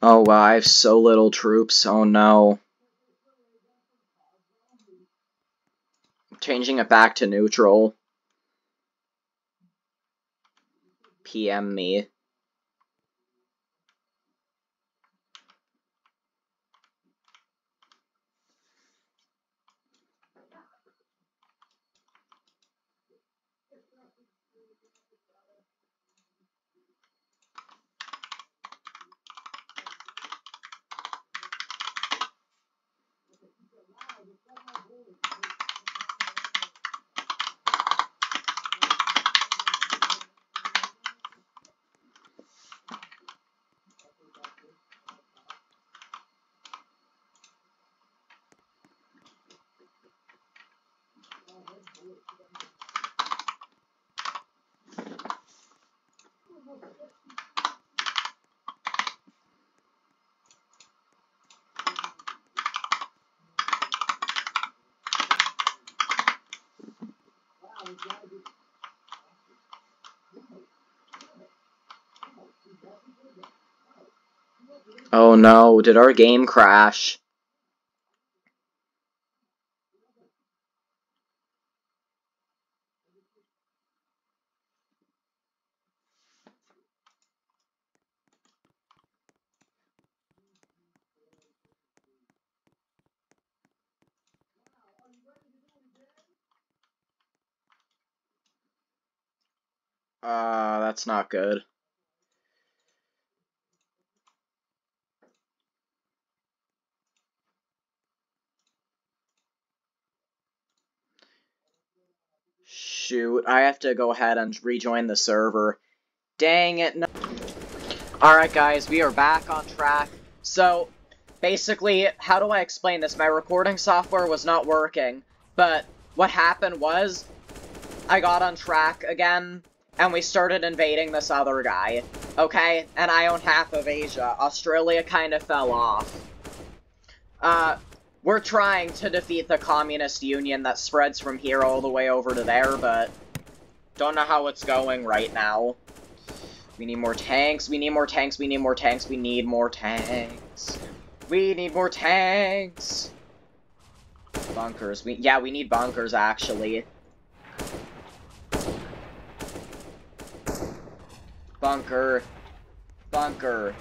Oh wow, I have so little troops, oh no. I'm changing it back to neutral. P M me. Thank you. Oh no, did our game crash? Uh, that's not good. Shoot, I have to go ahead and rejoin the server. Dang it, no. Alright guys, we are back on track. So, basically, how do I explain this? My recording software was not working, but what happened was, I got on track again, and we started invading this other guy, okay? And I own half of Asia. Australia kind of fell off. Uh, we're trying to defeat the Communist Union that spreads from here all the way over to there, but don't know how it's going right now. We need more tanks, we need more tanks, we need more tanks, we need more tanks. We need more tanks! Bunkers, we- yeah, we need bunkers, actually. Bunker, bunker,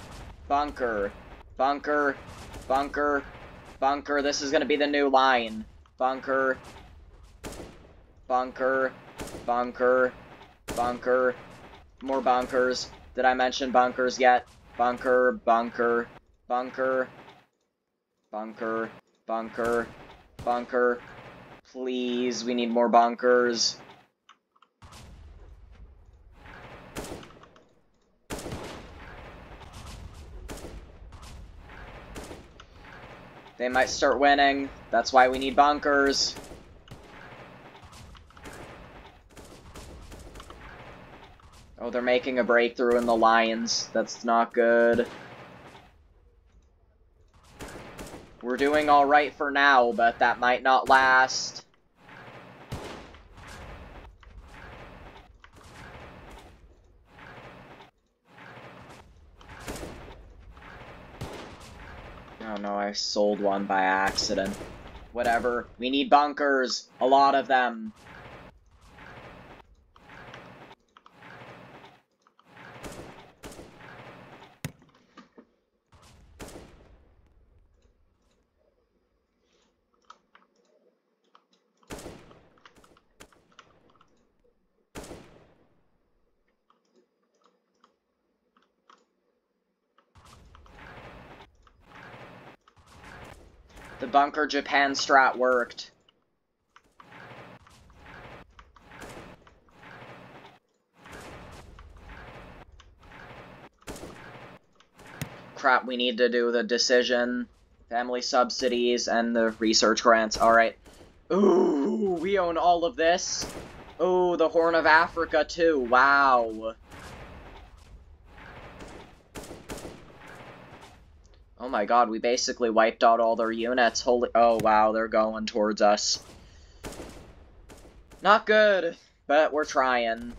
bunker, bunker, bunker, bunker. This is gonna be the new line. Bunker, bunker, bunker, bunker. More bunkers. Did I mention bunkers yet? Bunker, bunker, bunker, bunker, bunker, bunker. Please, we need more bunkers. They might start winning. That's why we need bunkers. Oh, they're making a breakthrough in the Lions. That's not good. We're doing alright for now, but that might not last. Oh no, I sold one by accident. Whatever. We need bunkers. A lot of them. The bunker Japan strat worked. Crap, we need to do the decision, family subsidies, and the research grants. Alright. Ooh, we own all of this. Ooh, the Horn of Africa too. Wow. Oh my god, we basically wiped out all their units. Holy- oh wow, they're going towards us. Not good, but we're trying.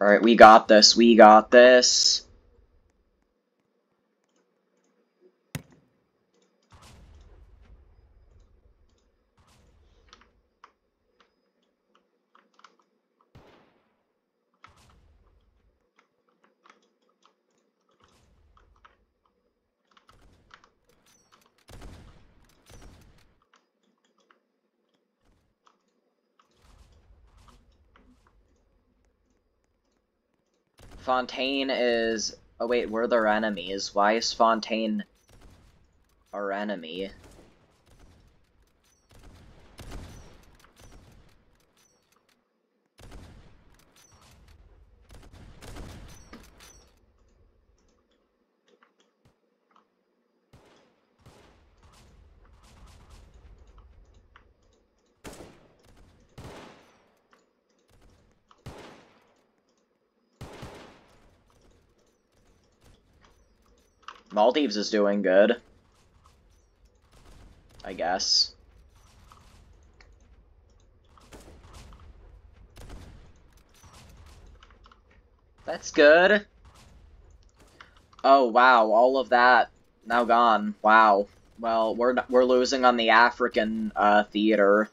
Alright, we got this, we got this. Fontaine is... Oh wait, we're their enemies. Why is Fontaine our enemy? Maldives is doing good, I guess. That's good. Oh wow, all of that now gone. Wow. Well, we're we're losing on the African uh, theater.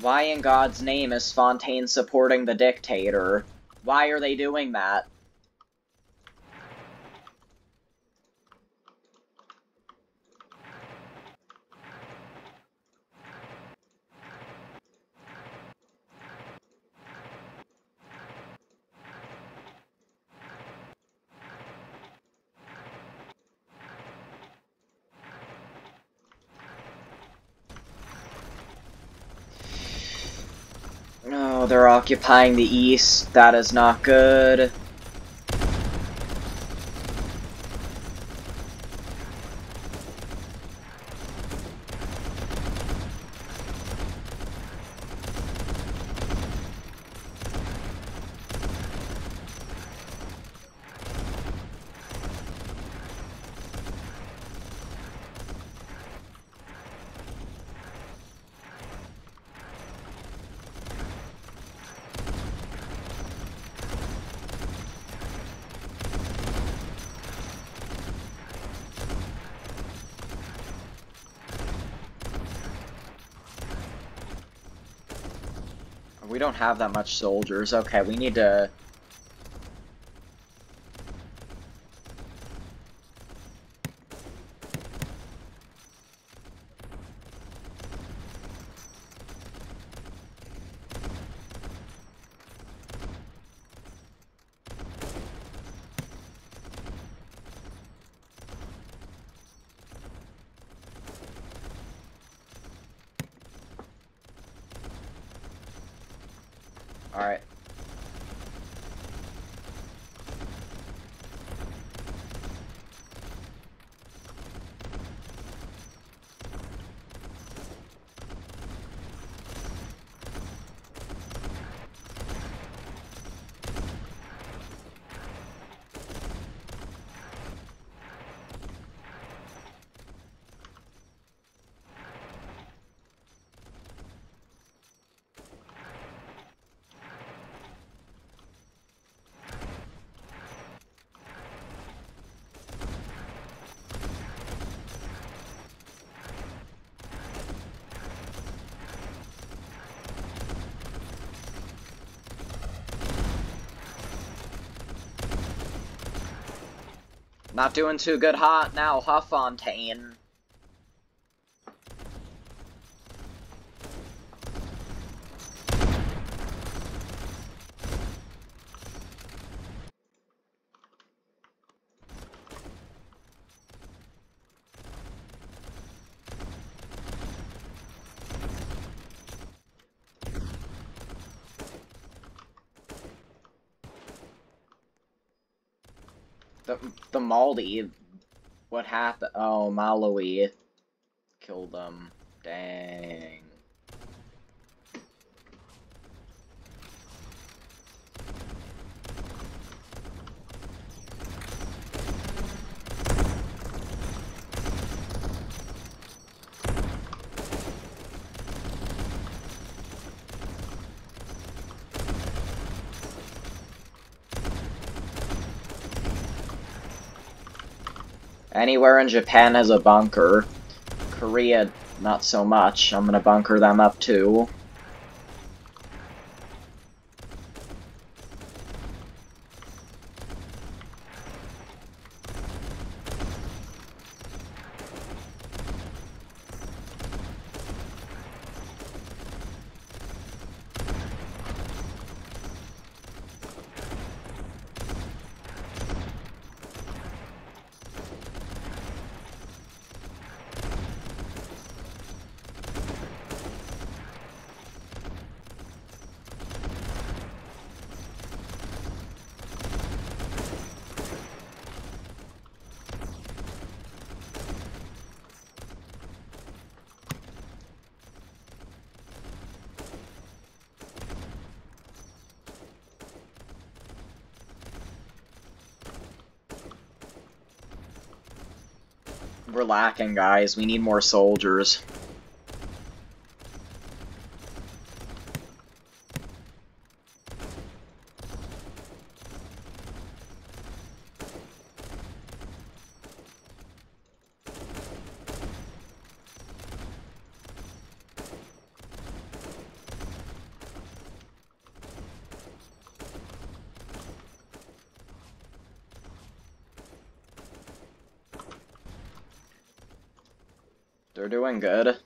Why in God's name is Fontaine supporting the dictator? Why are they doing that? Oh, they're occupying the east. That is not good. We don't have that much soldiers. Okay, we need to... Alright. Not doing too good hot now, huh, Fontaine? The the Maldi, what happened? Oh, Malawi killed them. Dang. Anywhere in Japan has a bunker. Korea, not so much. I'm gonna bunker them up too. We're lacking, guys. We need more soldiers. They're doing good.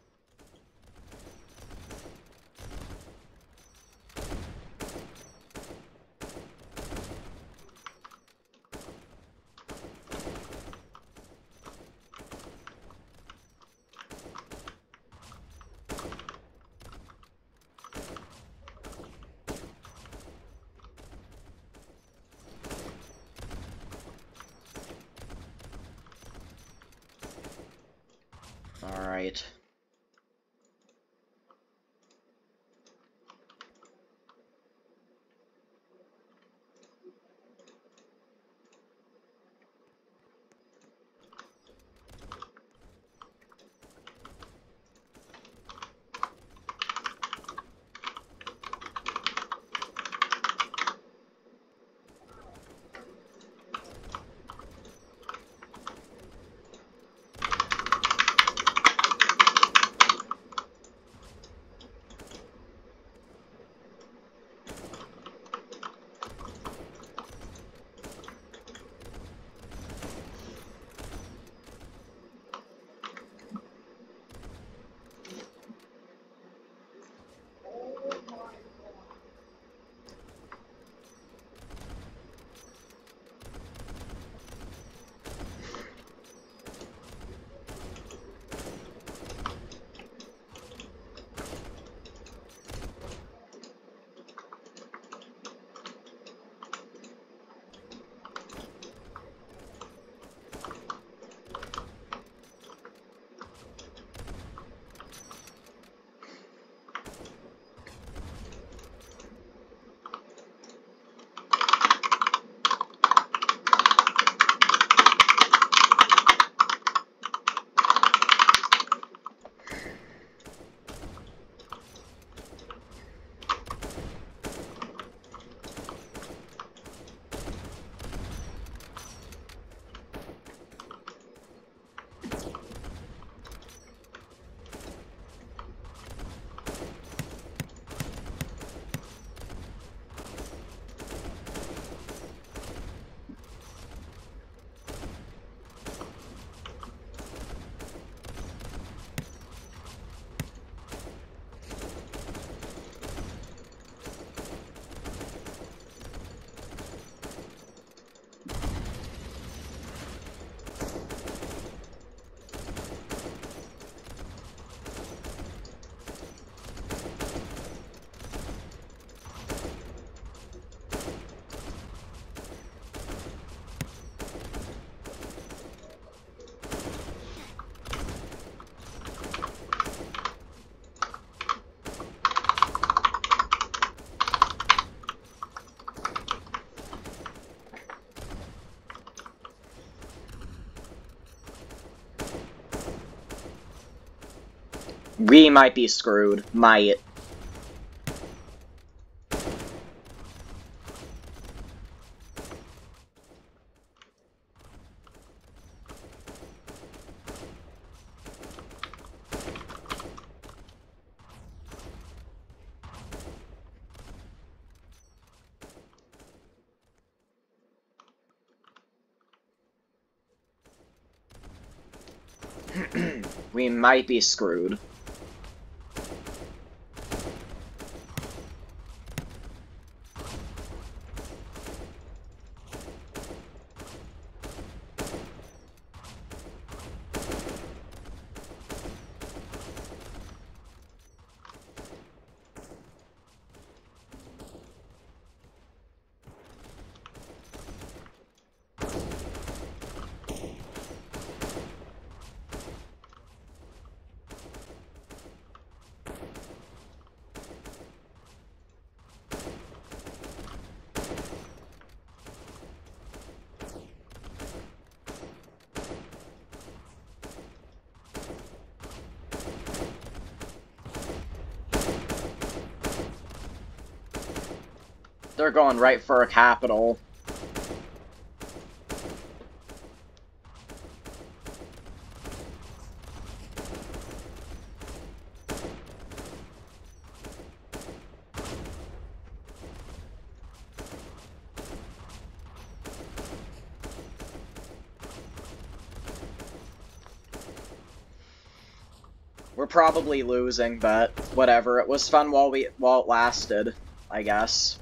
Alright. We might be screwed. Might. We might be screwed. They're going right for a capital. We're probably losing, but whatever. It was fun while we while it lasted, I guess.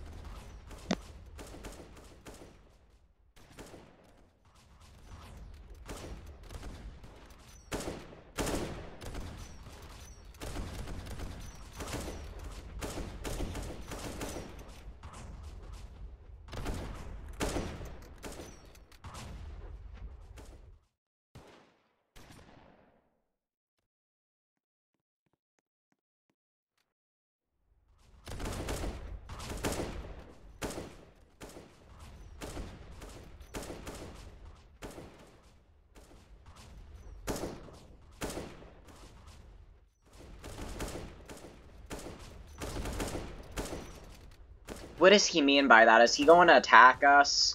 What does he mean by that? Is he going to attack us?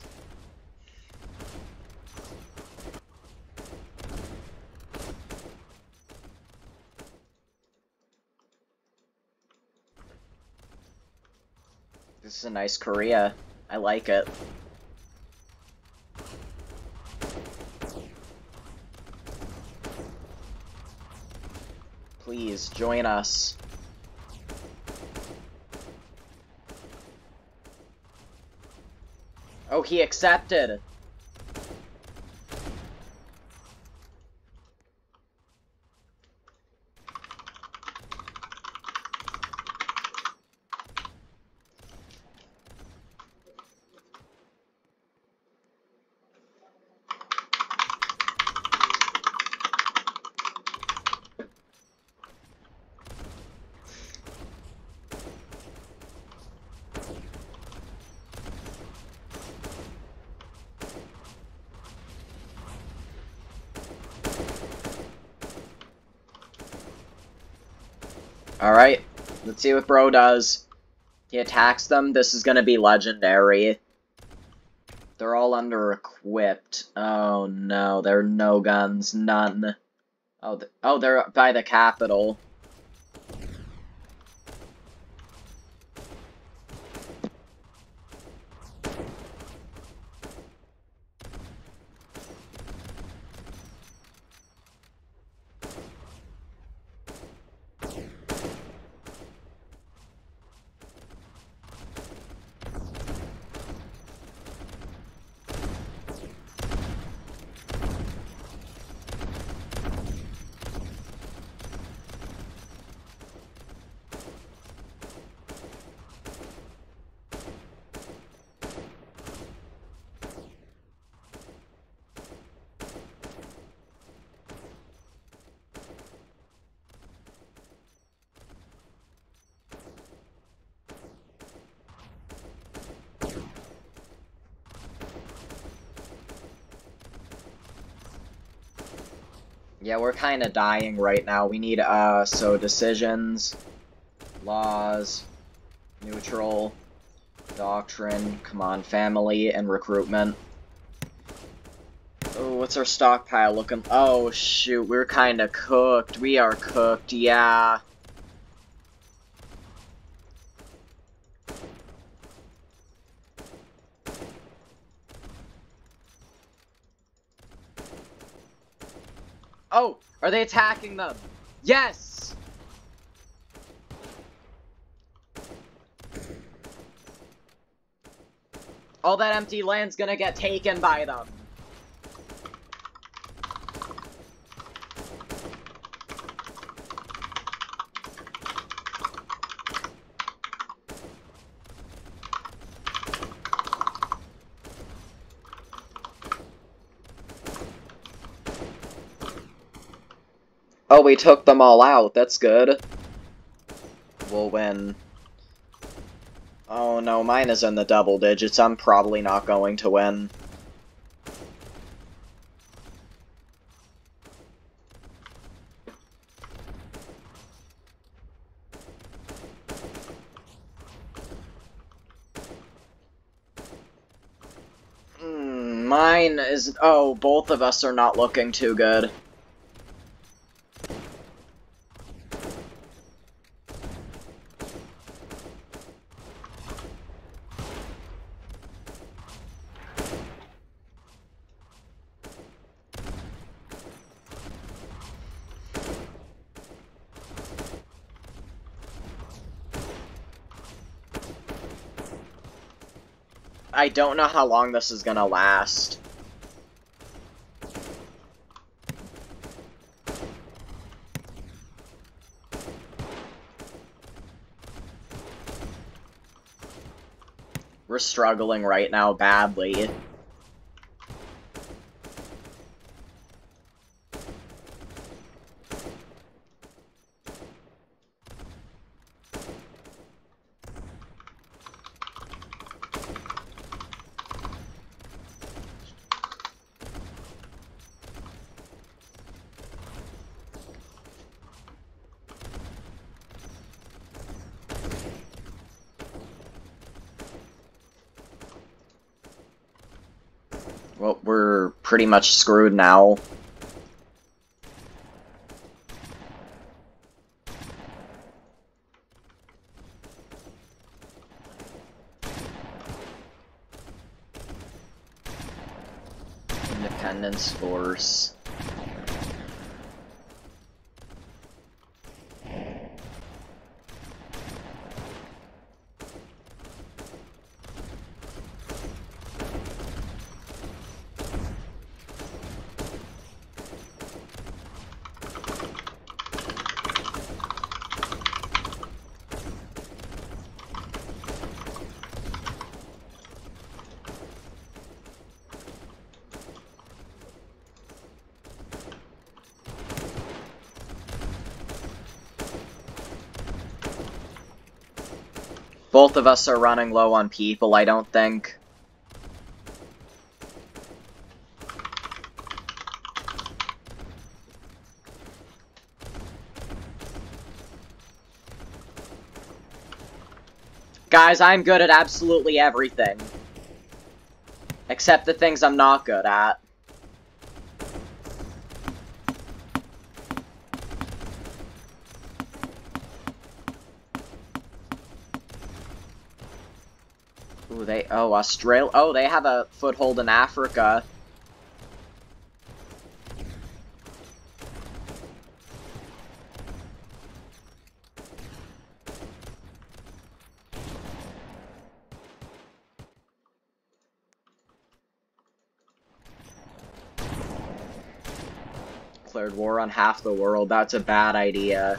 This is a nice Korea. I like it. Please join us. Oh, he accepted. Alright, let's see what bro does. He attacks them. This is gonna be legendary. They're all under-equipped. Oh no, there are no guns. None. Oh, th oh they're by the capital. Yeah, we're kind of dying right now. We need, uh, so decisions, laws, neutral, doctrine, come on, family, and recruitment. Oh, what's our stockpile looking? Oh, shoot, we're kind of cooked. We are cooked, yeah. Oh, are they attacking them? Yes! All that empty land's gonna get taken by them. Oh, we took them all out. That's good. We'll win. Oh no, mine is in the double digits. I'm probably not going to win. Mm, mine is... Oh, both of us are not looking too good. I don't know how long this is gonna last. We're struggling right now badly. Well, we're pretty much screwed now. Independence Force. Both of us are running low on people, I don't think. Guys, I'm good at absolutely everything. Except the things I'm not good at. Ooh, they- oh, Australia- oh, they have a foothold in Africa. Declared war on half the world, that's a bad idea.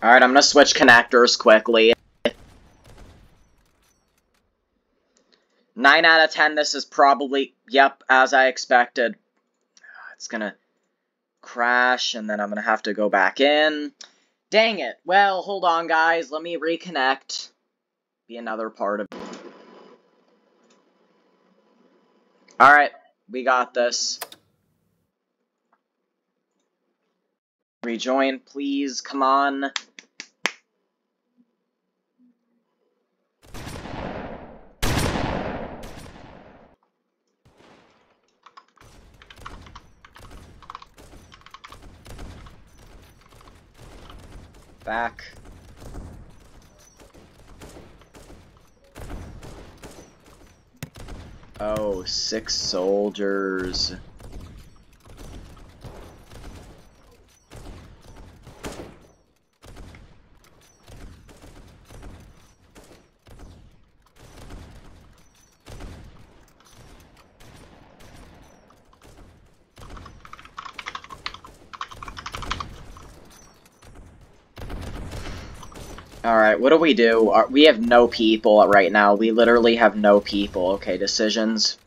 Alright, I'm gonna switch connectors quickly. nine out of ten, this is probably, yep, as I expected. It's gonna crash, and then I'm gonna have to go back in. Dang it. Well, hold on, guys. Let me reconnect. Be another part of it. Alright, we got this. Rejoin, please. Come on. Back. Oh, six soldiers. Alright, what do we do? Are, we have no people right now. We literally have no people. Okay, decisions.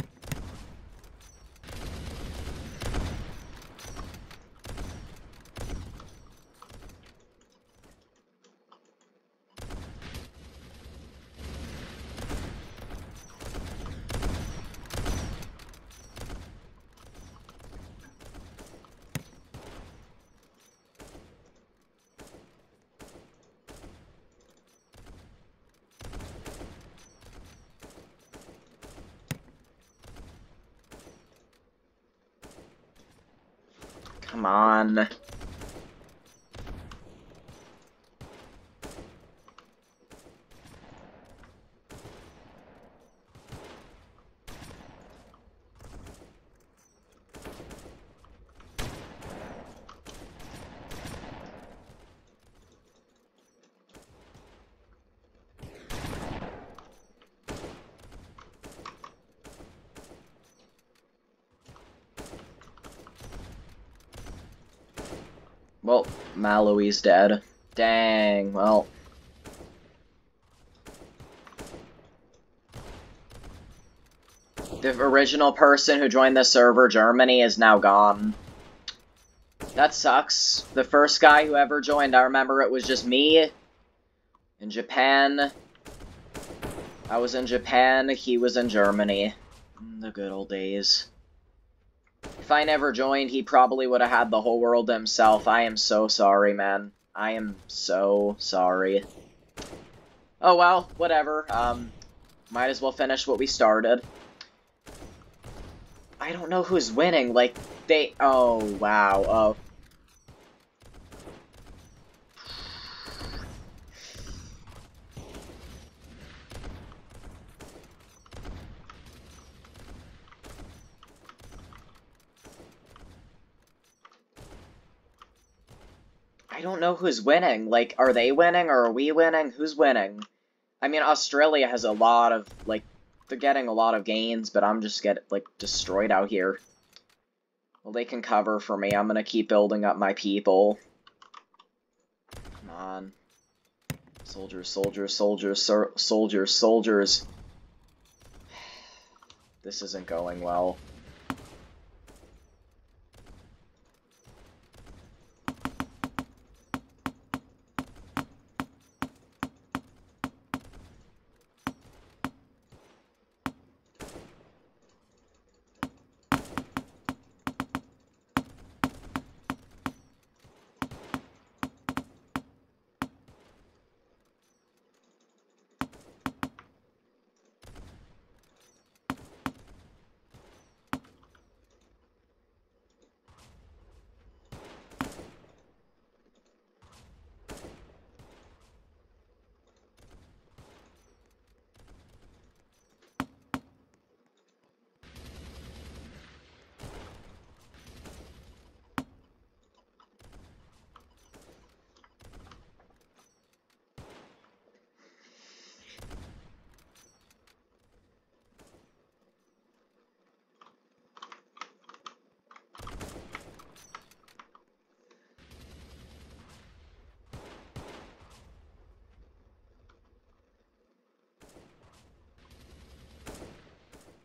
Come on. Well, Mallory's dead. Dang, well. The original person who joined the server, Germany, is now gone. That sucks. The first guy who ever joined, I remember it was just me. In Japan. I was in Japan, he was in Germany. The good old days. If I never joined, he probably would have had the whole world to himself. I am so sorry, man. I am so sorry. Oh, well, whatever. Um, might as well finish what we started. I don't know who's winning. Like, they... Oh, wow. Oh. I don't know who's winning. Like, are they winning or are we winning? Who's winning? I mean, Australia has a lot of, like, they're getting a lot of gains, but I'm just getting, like, destroyed out here. Well, they can cover for me. I'm gonna keep building up my people. Come on. Soldiers, soldiers, soldiers, sir, soldiers, soldiers. This isn't going well.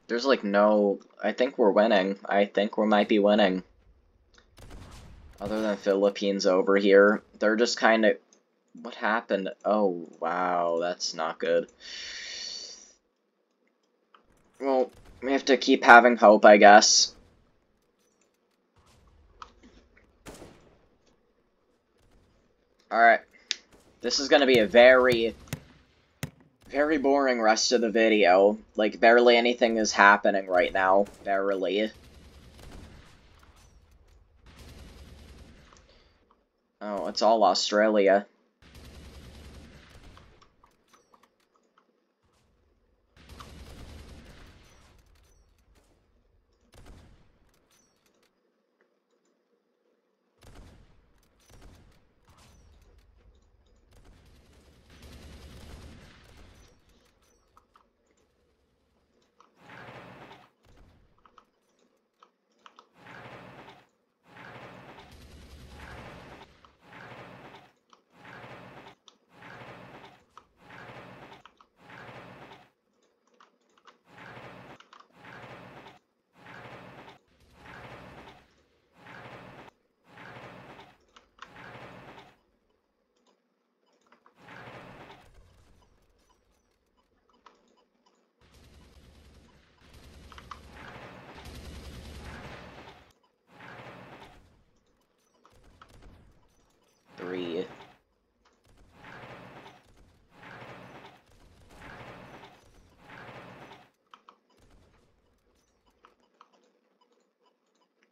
There's like no... I think we're winning. I think we might be winning. Other than Philippines over here. They're just kind of... What happened? Oh, wow. That's not good. Well, we have to keep having hope, I guess. Alright. This is gonna be a very... very boring rest of the video. Like, barely anything is happening right now. Barely. Oh, it's all Australia.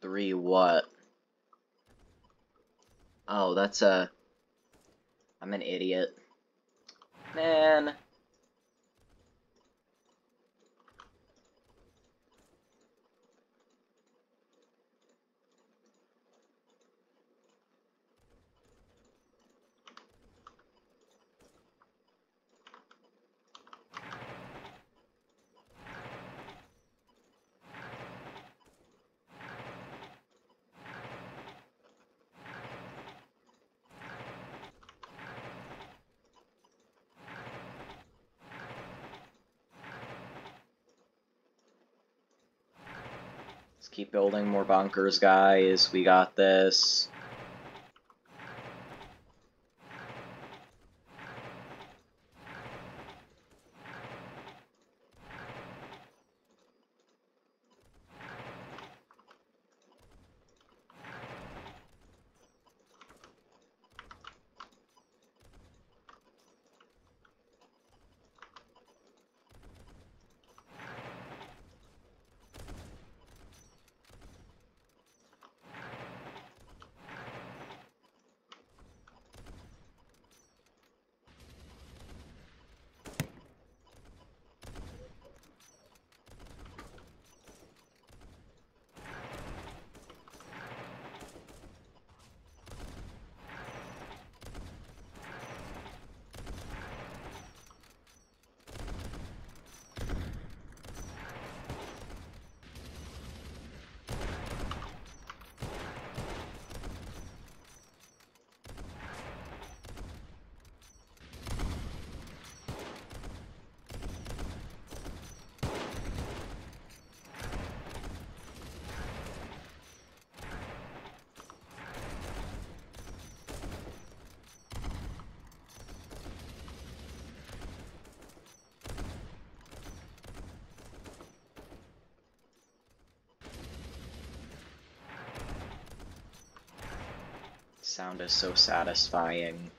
Three what? Oh, that's a... I'm an idiot. Man. Keep building more bunkers, guys. We got this. Sound is so satisfying.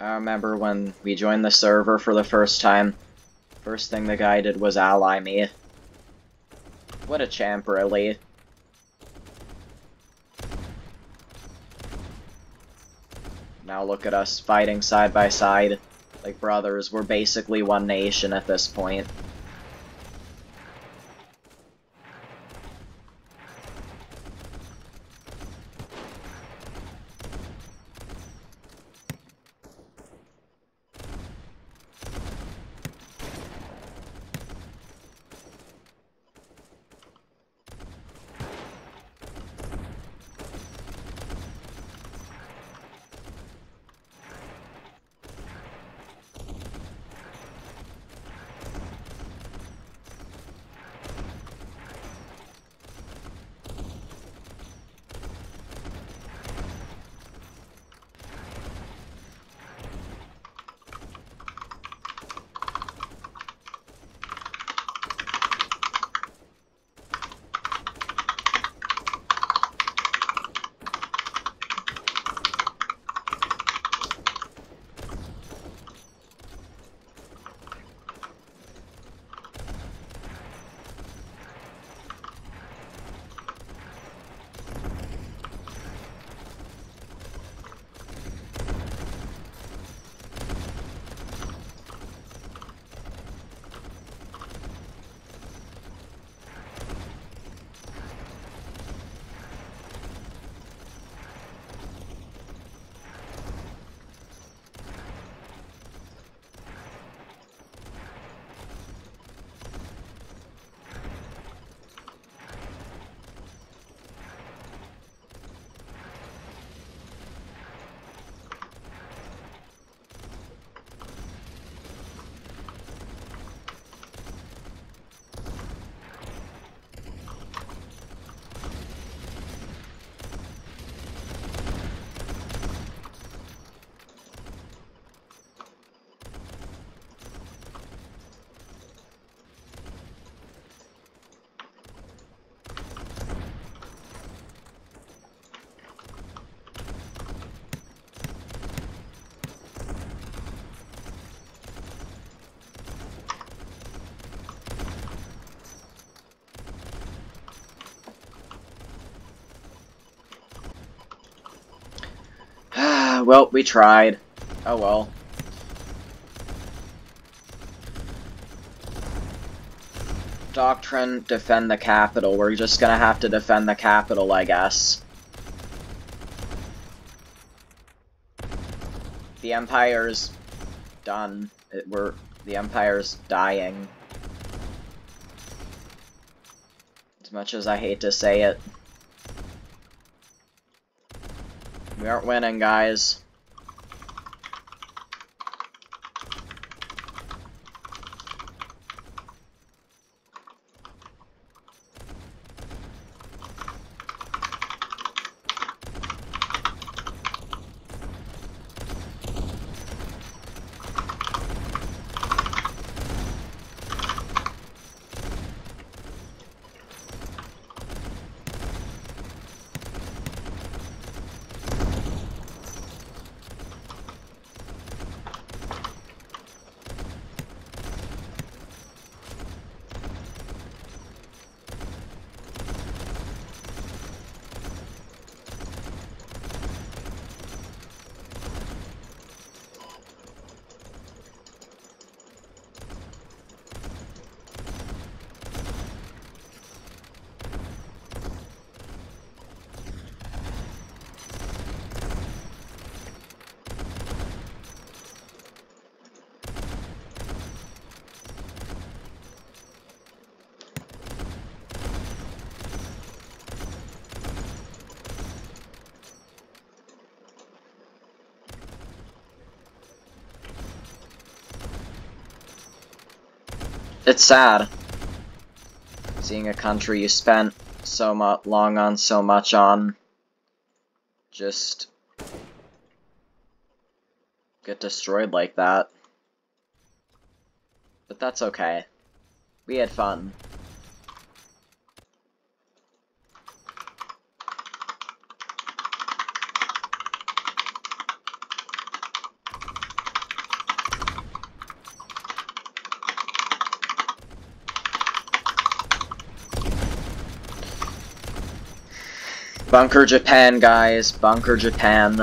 I remember when we joined the server for the first time, first thing the guy did was ally me. What a champ, really. Now now look at us fighting side by side like brothers. We're basically one nation at this point. Well, we tried. Oh well. Doctrine, defend the capital. We're just gonna have to defend the capital, I guess. The Empire's done. It, we're, the Empire's dying. As much as I hate to say it. We aren't winning, guys. It's sad, seeing a country you spent so much long on, so much on, just get destroyed like that. But that's okay. We had fun. Bunker Japan, guys. Bunker Japan.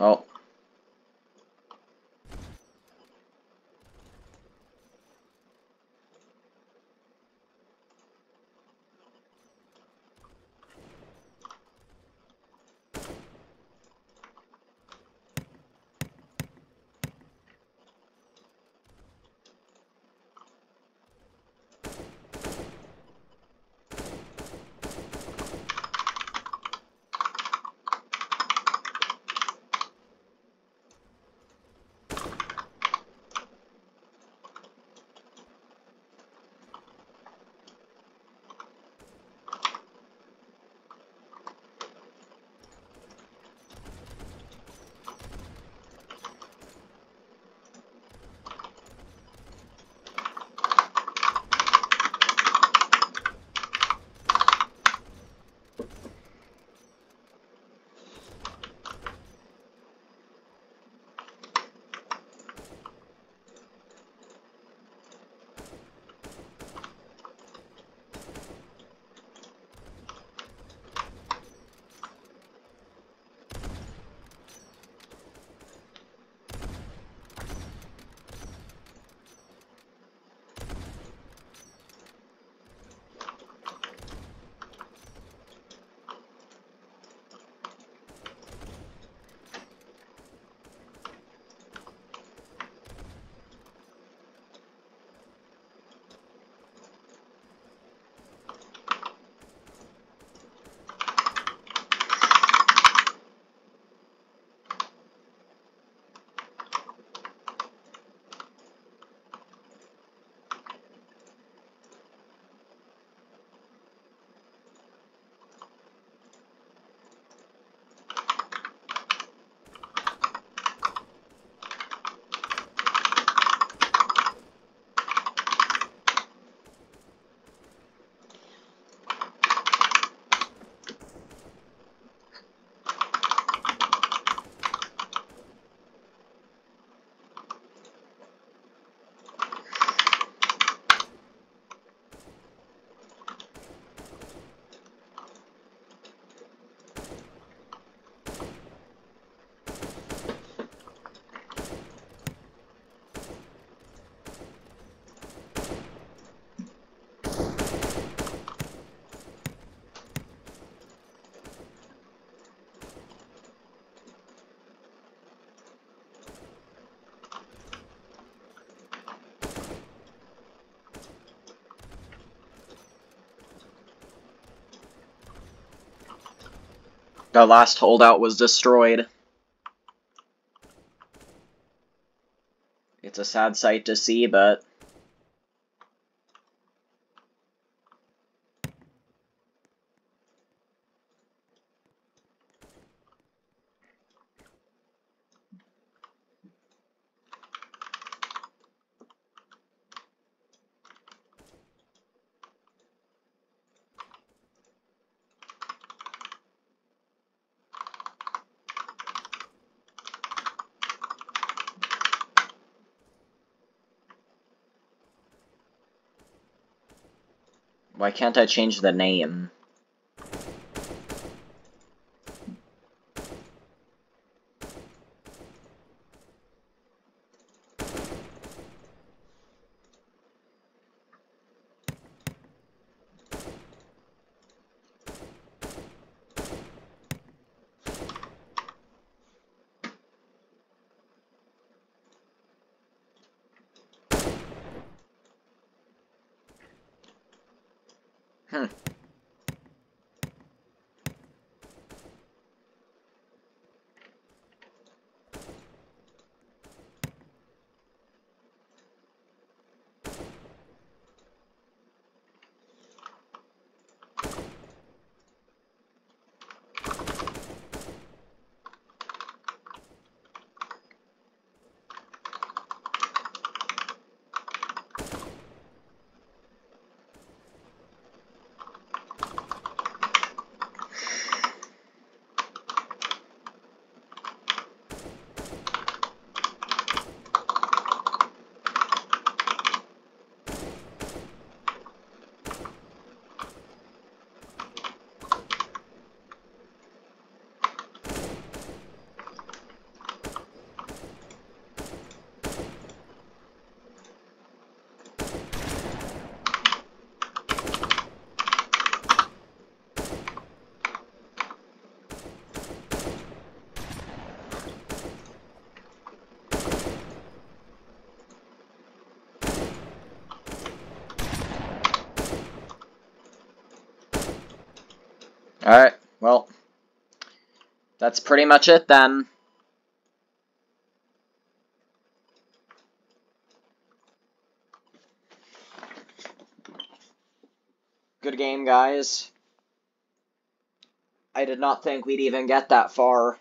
Oh. The last holdout was destroyed. It's a sad sight to see, but... why can't I change the name? Hmm. Alright, well, that's pretty much it then. Good game, guys. I did not think we'd even get that far.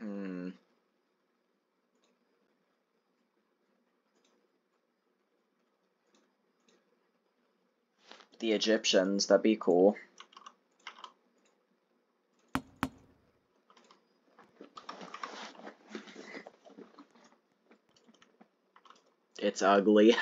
Hmm. The Egyptians, that'd be cool. It's ugly.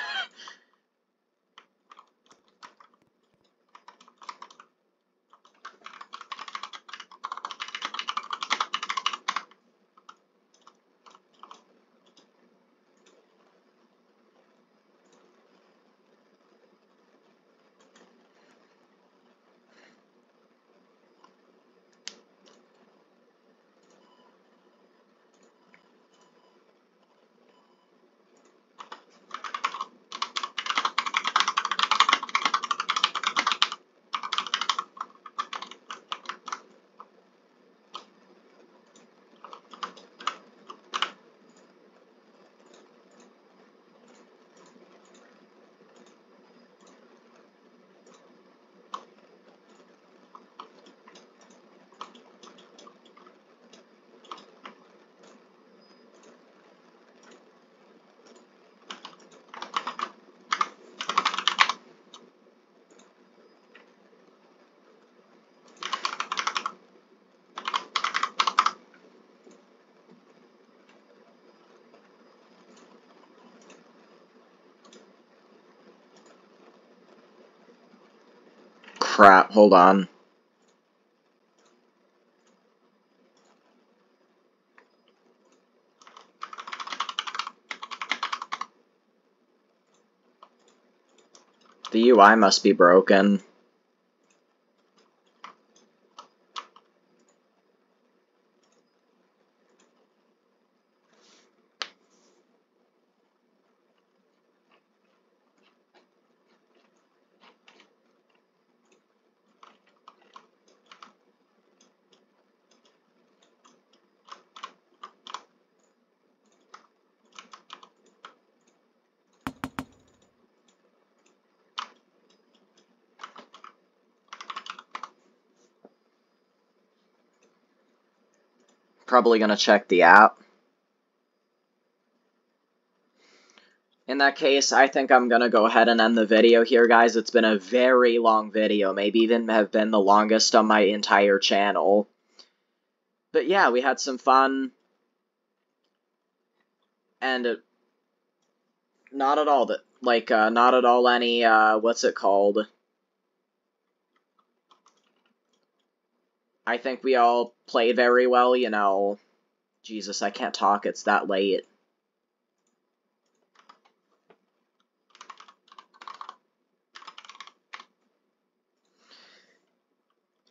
Crap, hold on. The U I must be broken. Probably gonna check the app. In that case, I think I'm gonna go ahead and end the video here, guys. It's been a very long video, maybe even have been the longest on my entire channel. But yeah, we had some fun. And it, not at all, the, like, uh, not at all any, uh, what's it called? I think we all play very well, you know. Jesus, I can't talk, it's that late.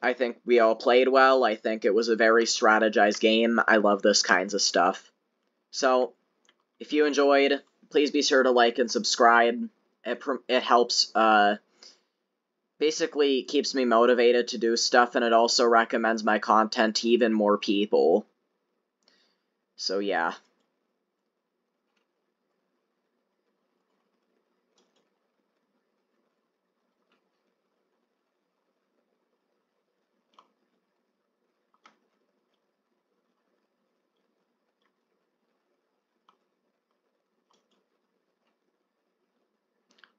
I think we all played well. I think it was a very strategized game. I love this kinds of stuff. So, if you enjoyed, please be sure to like and subscribe. It, it helps, uh... basically keeps me motivated to do stuff, and it also recommends my content to even more people. So yeah.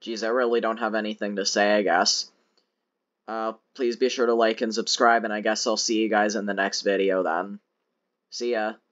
Geez, I really don't have anything to say, I guess. Uh, please be sure to like and subscribe, and I guess I'll see you guys in the next video then. See ya.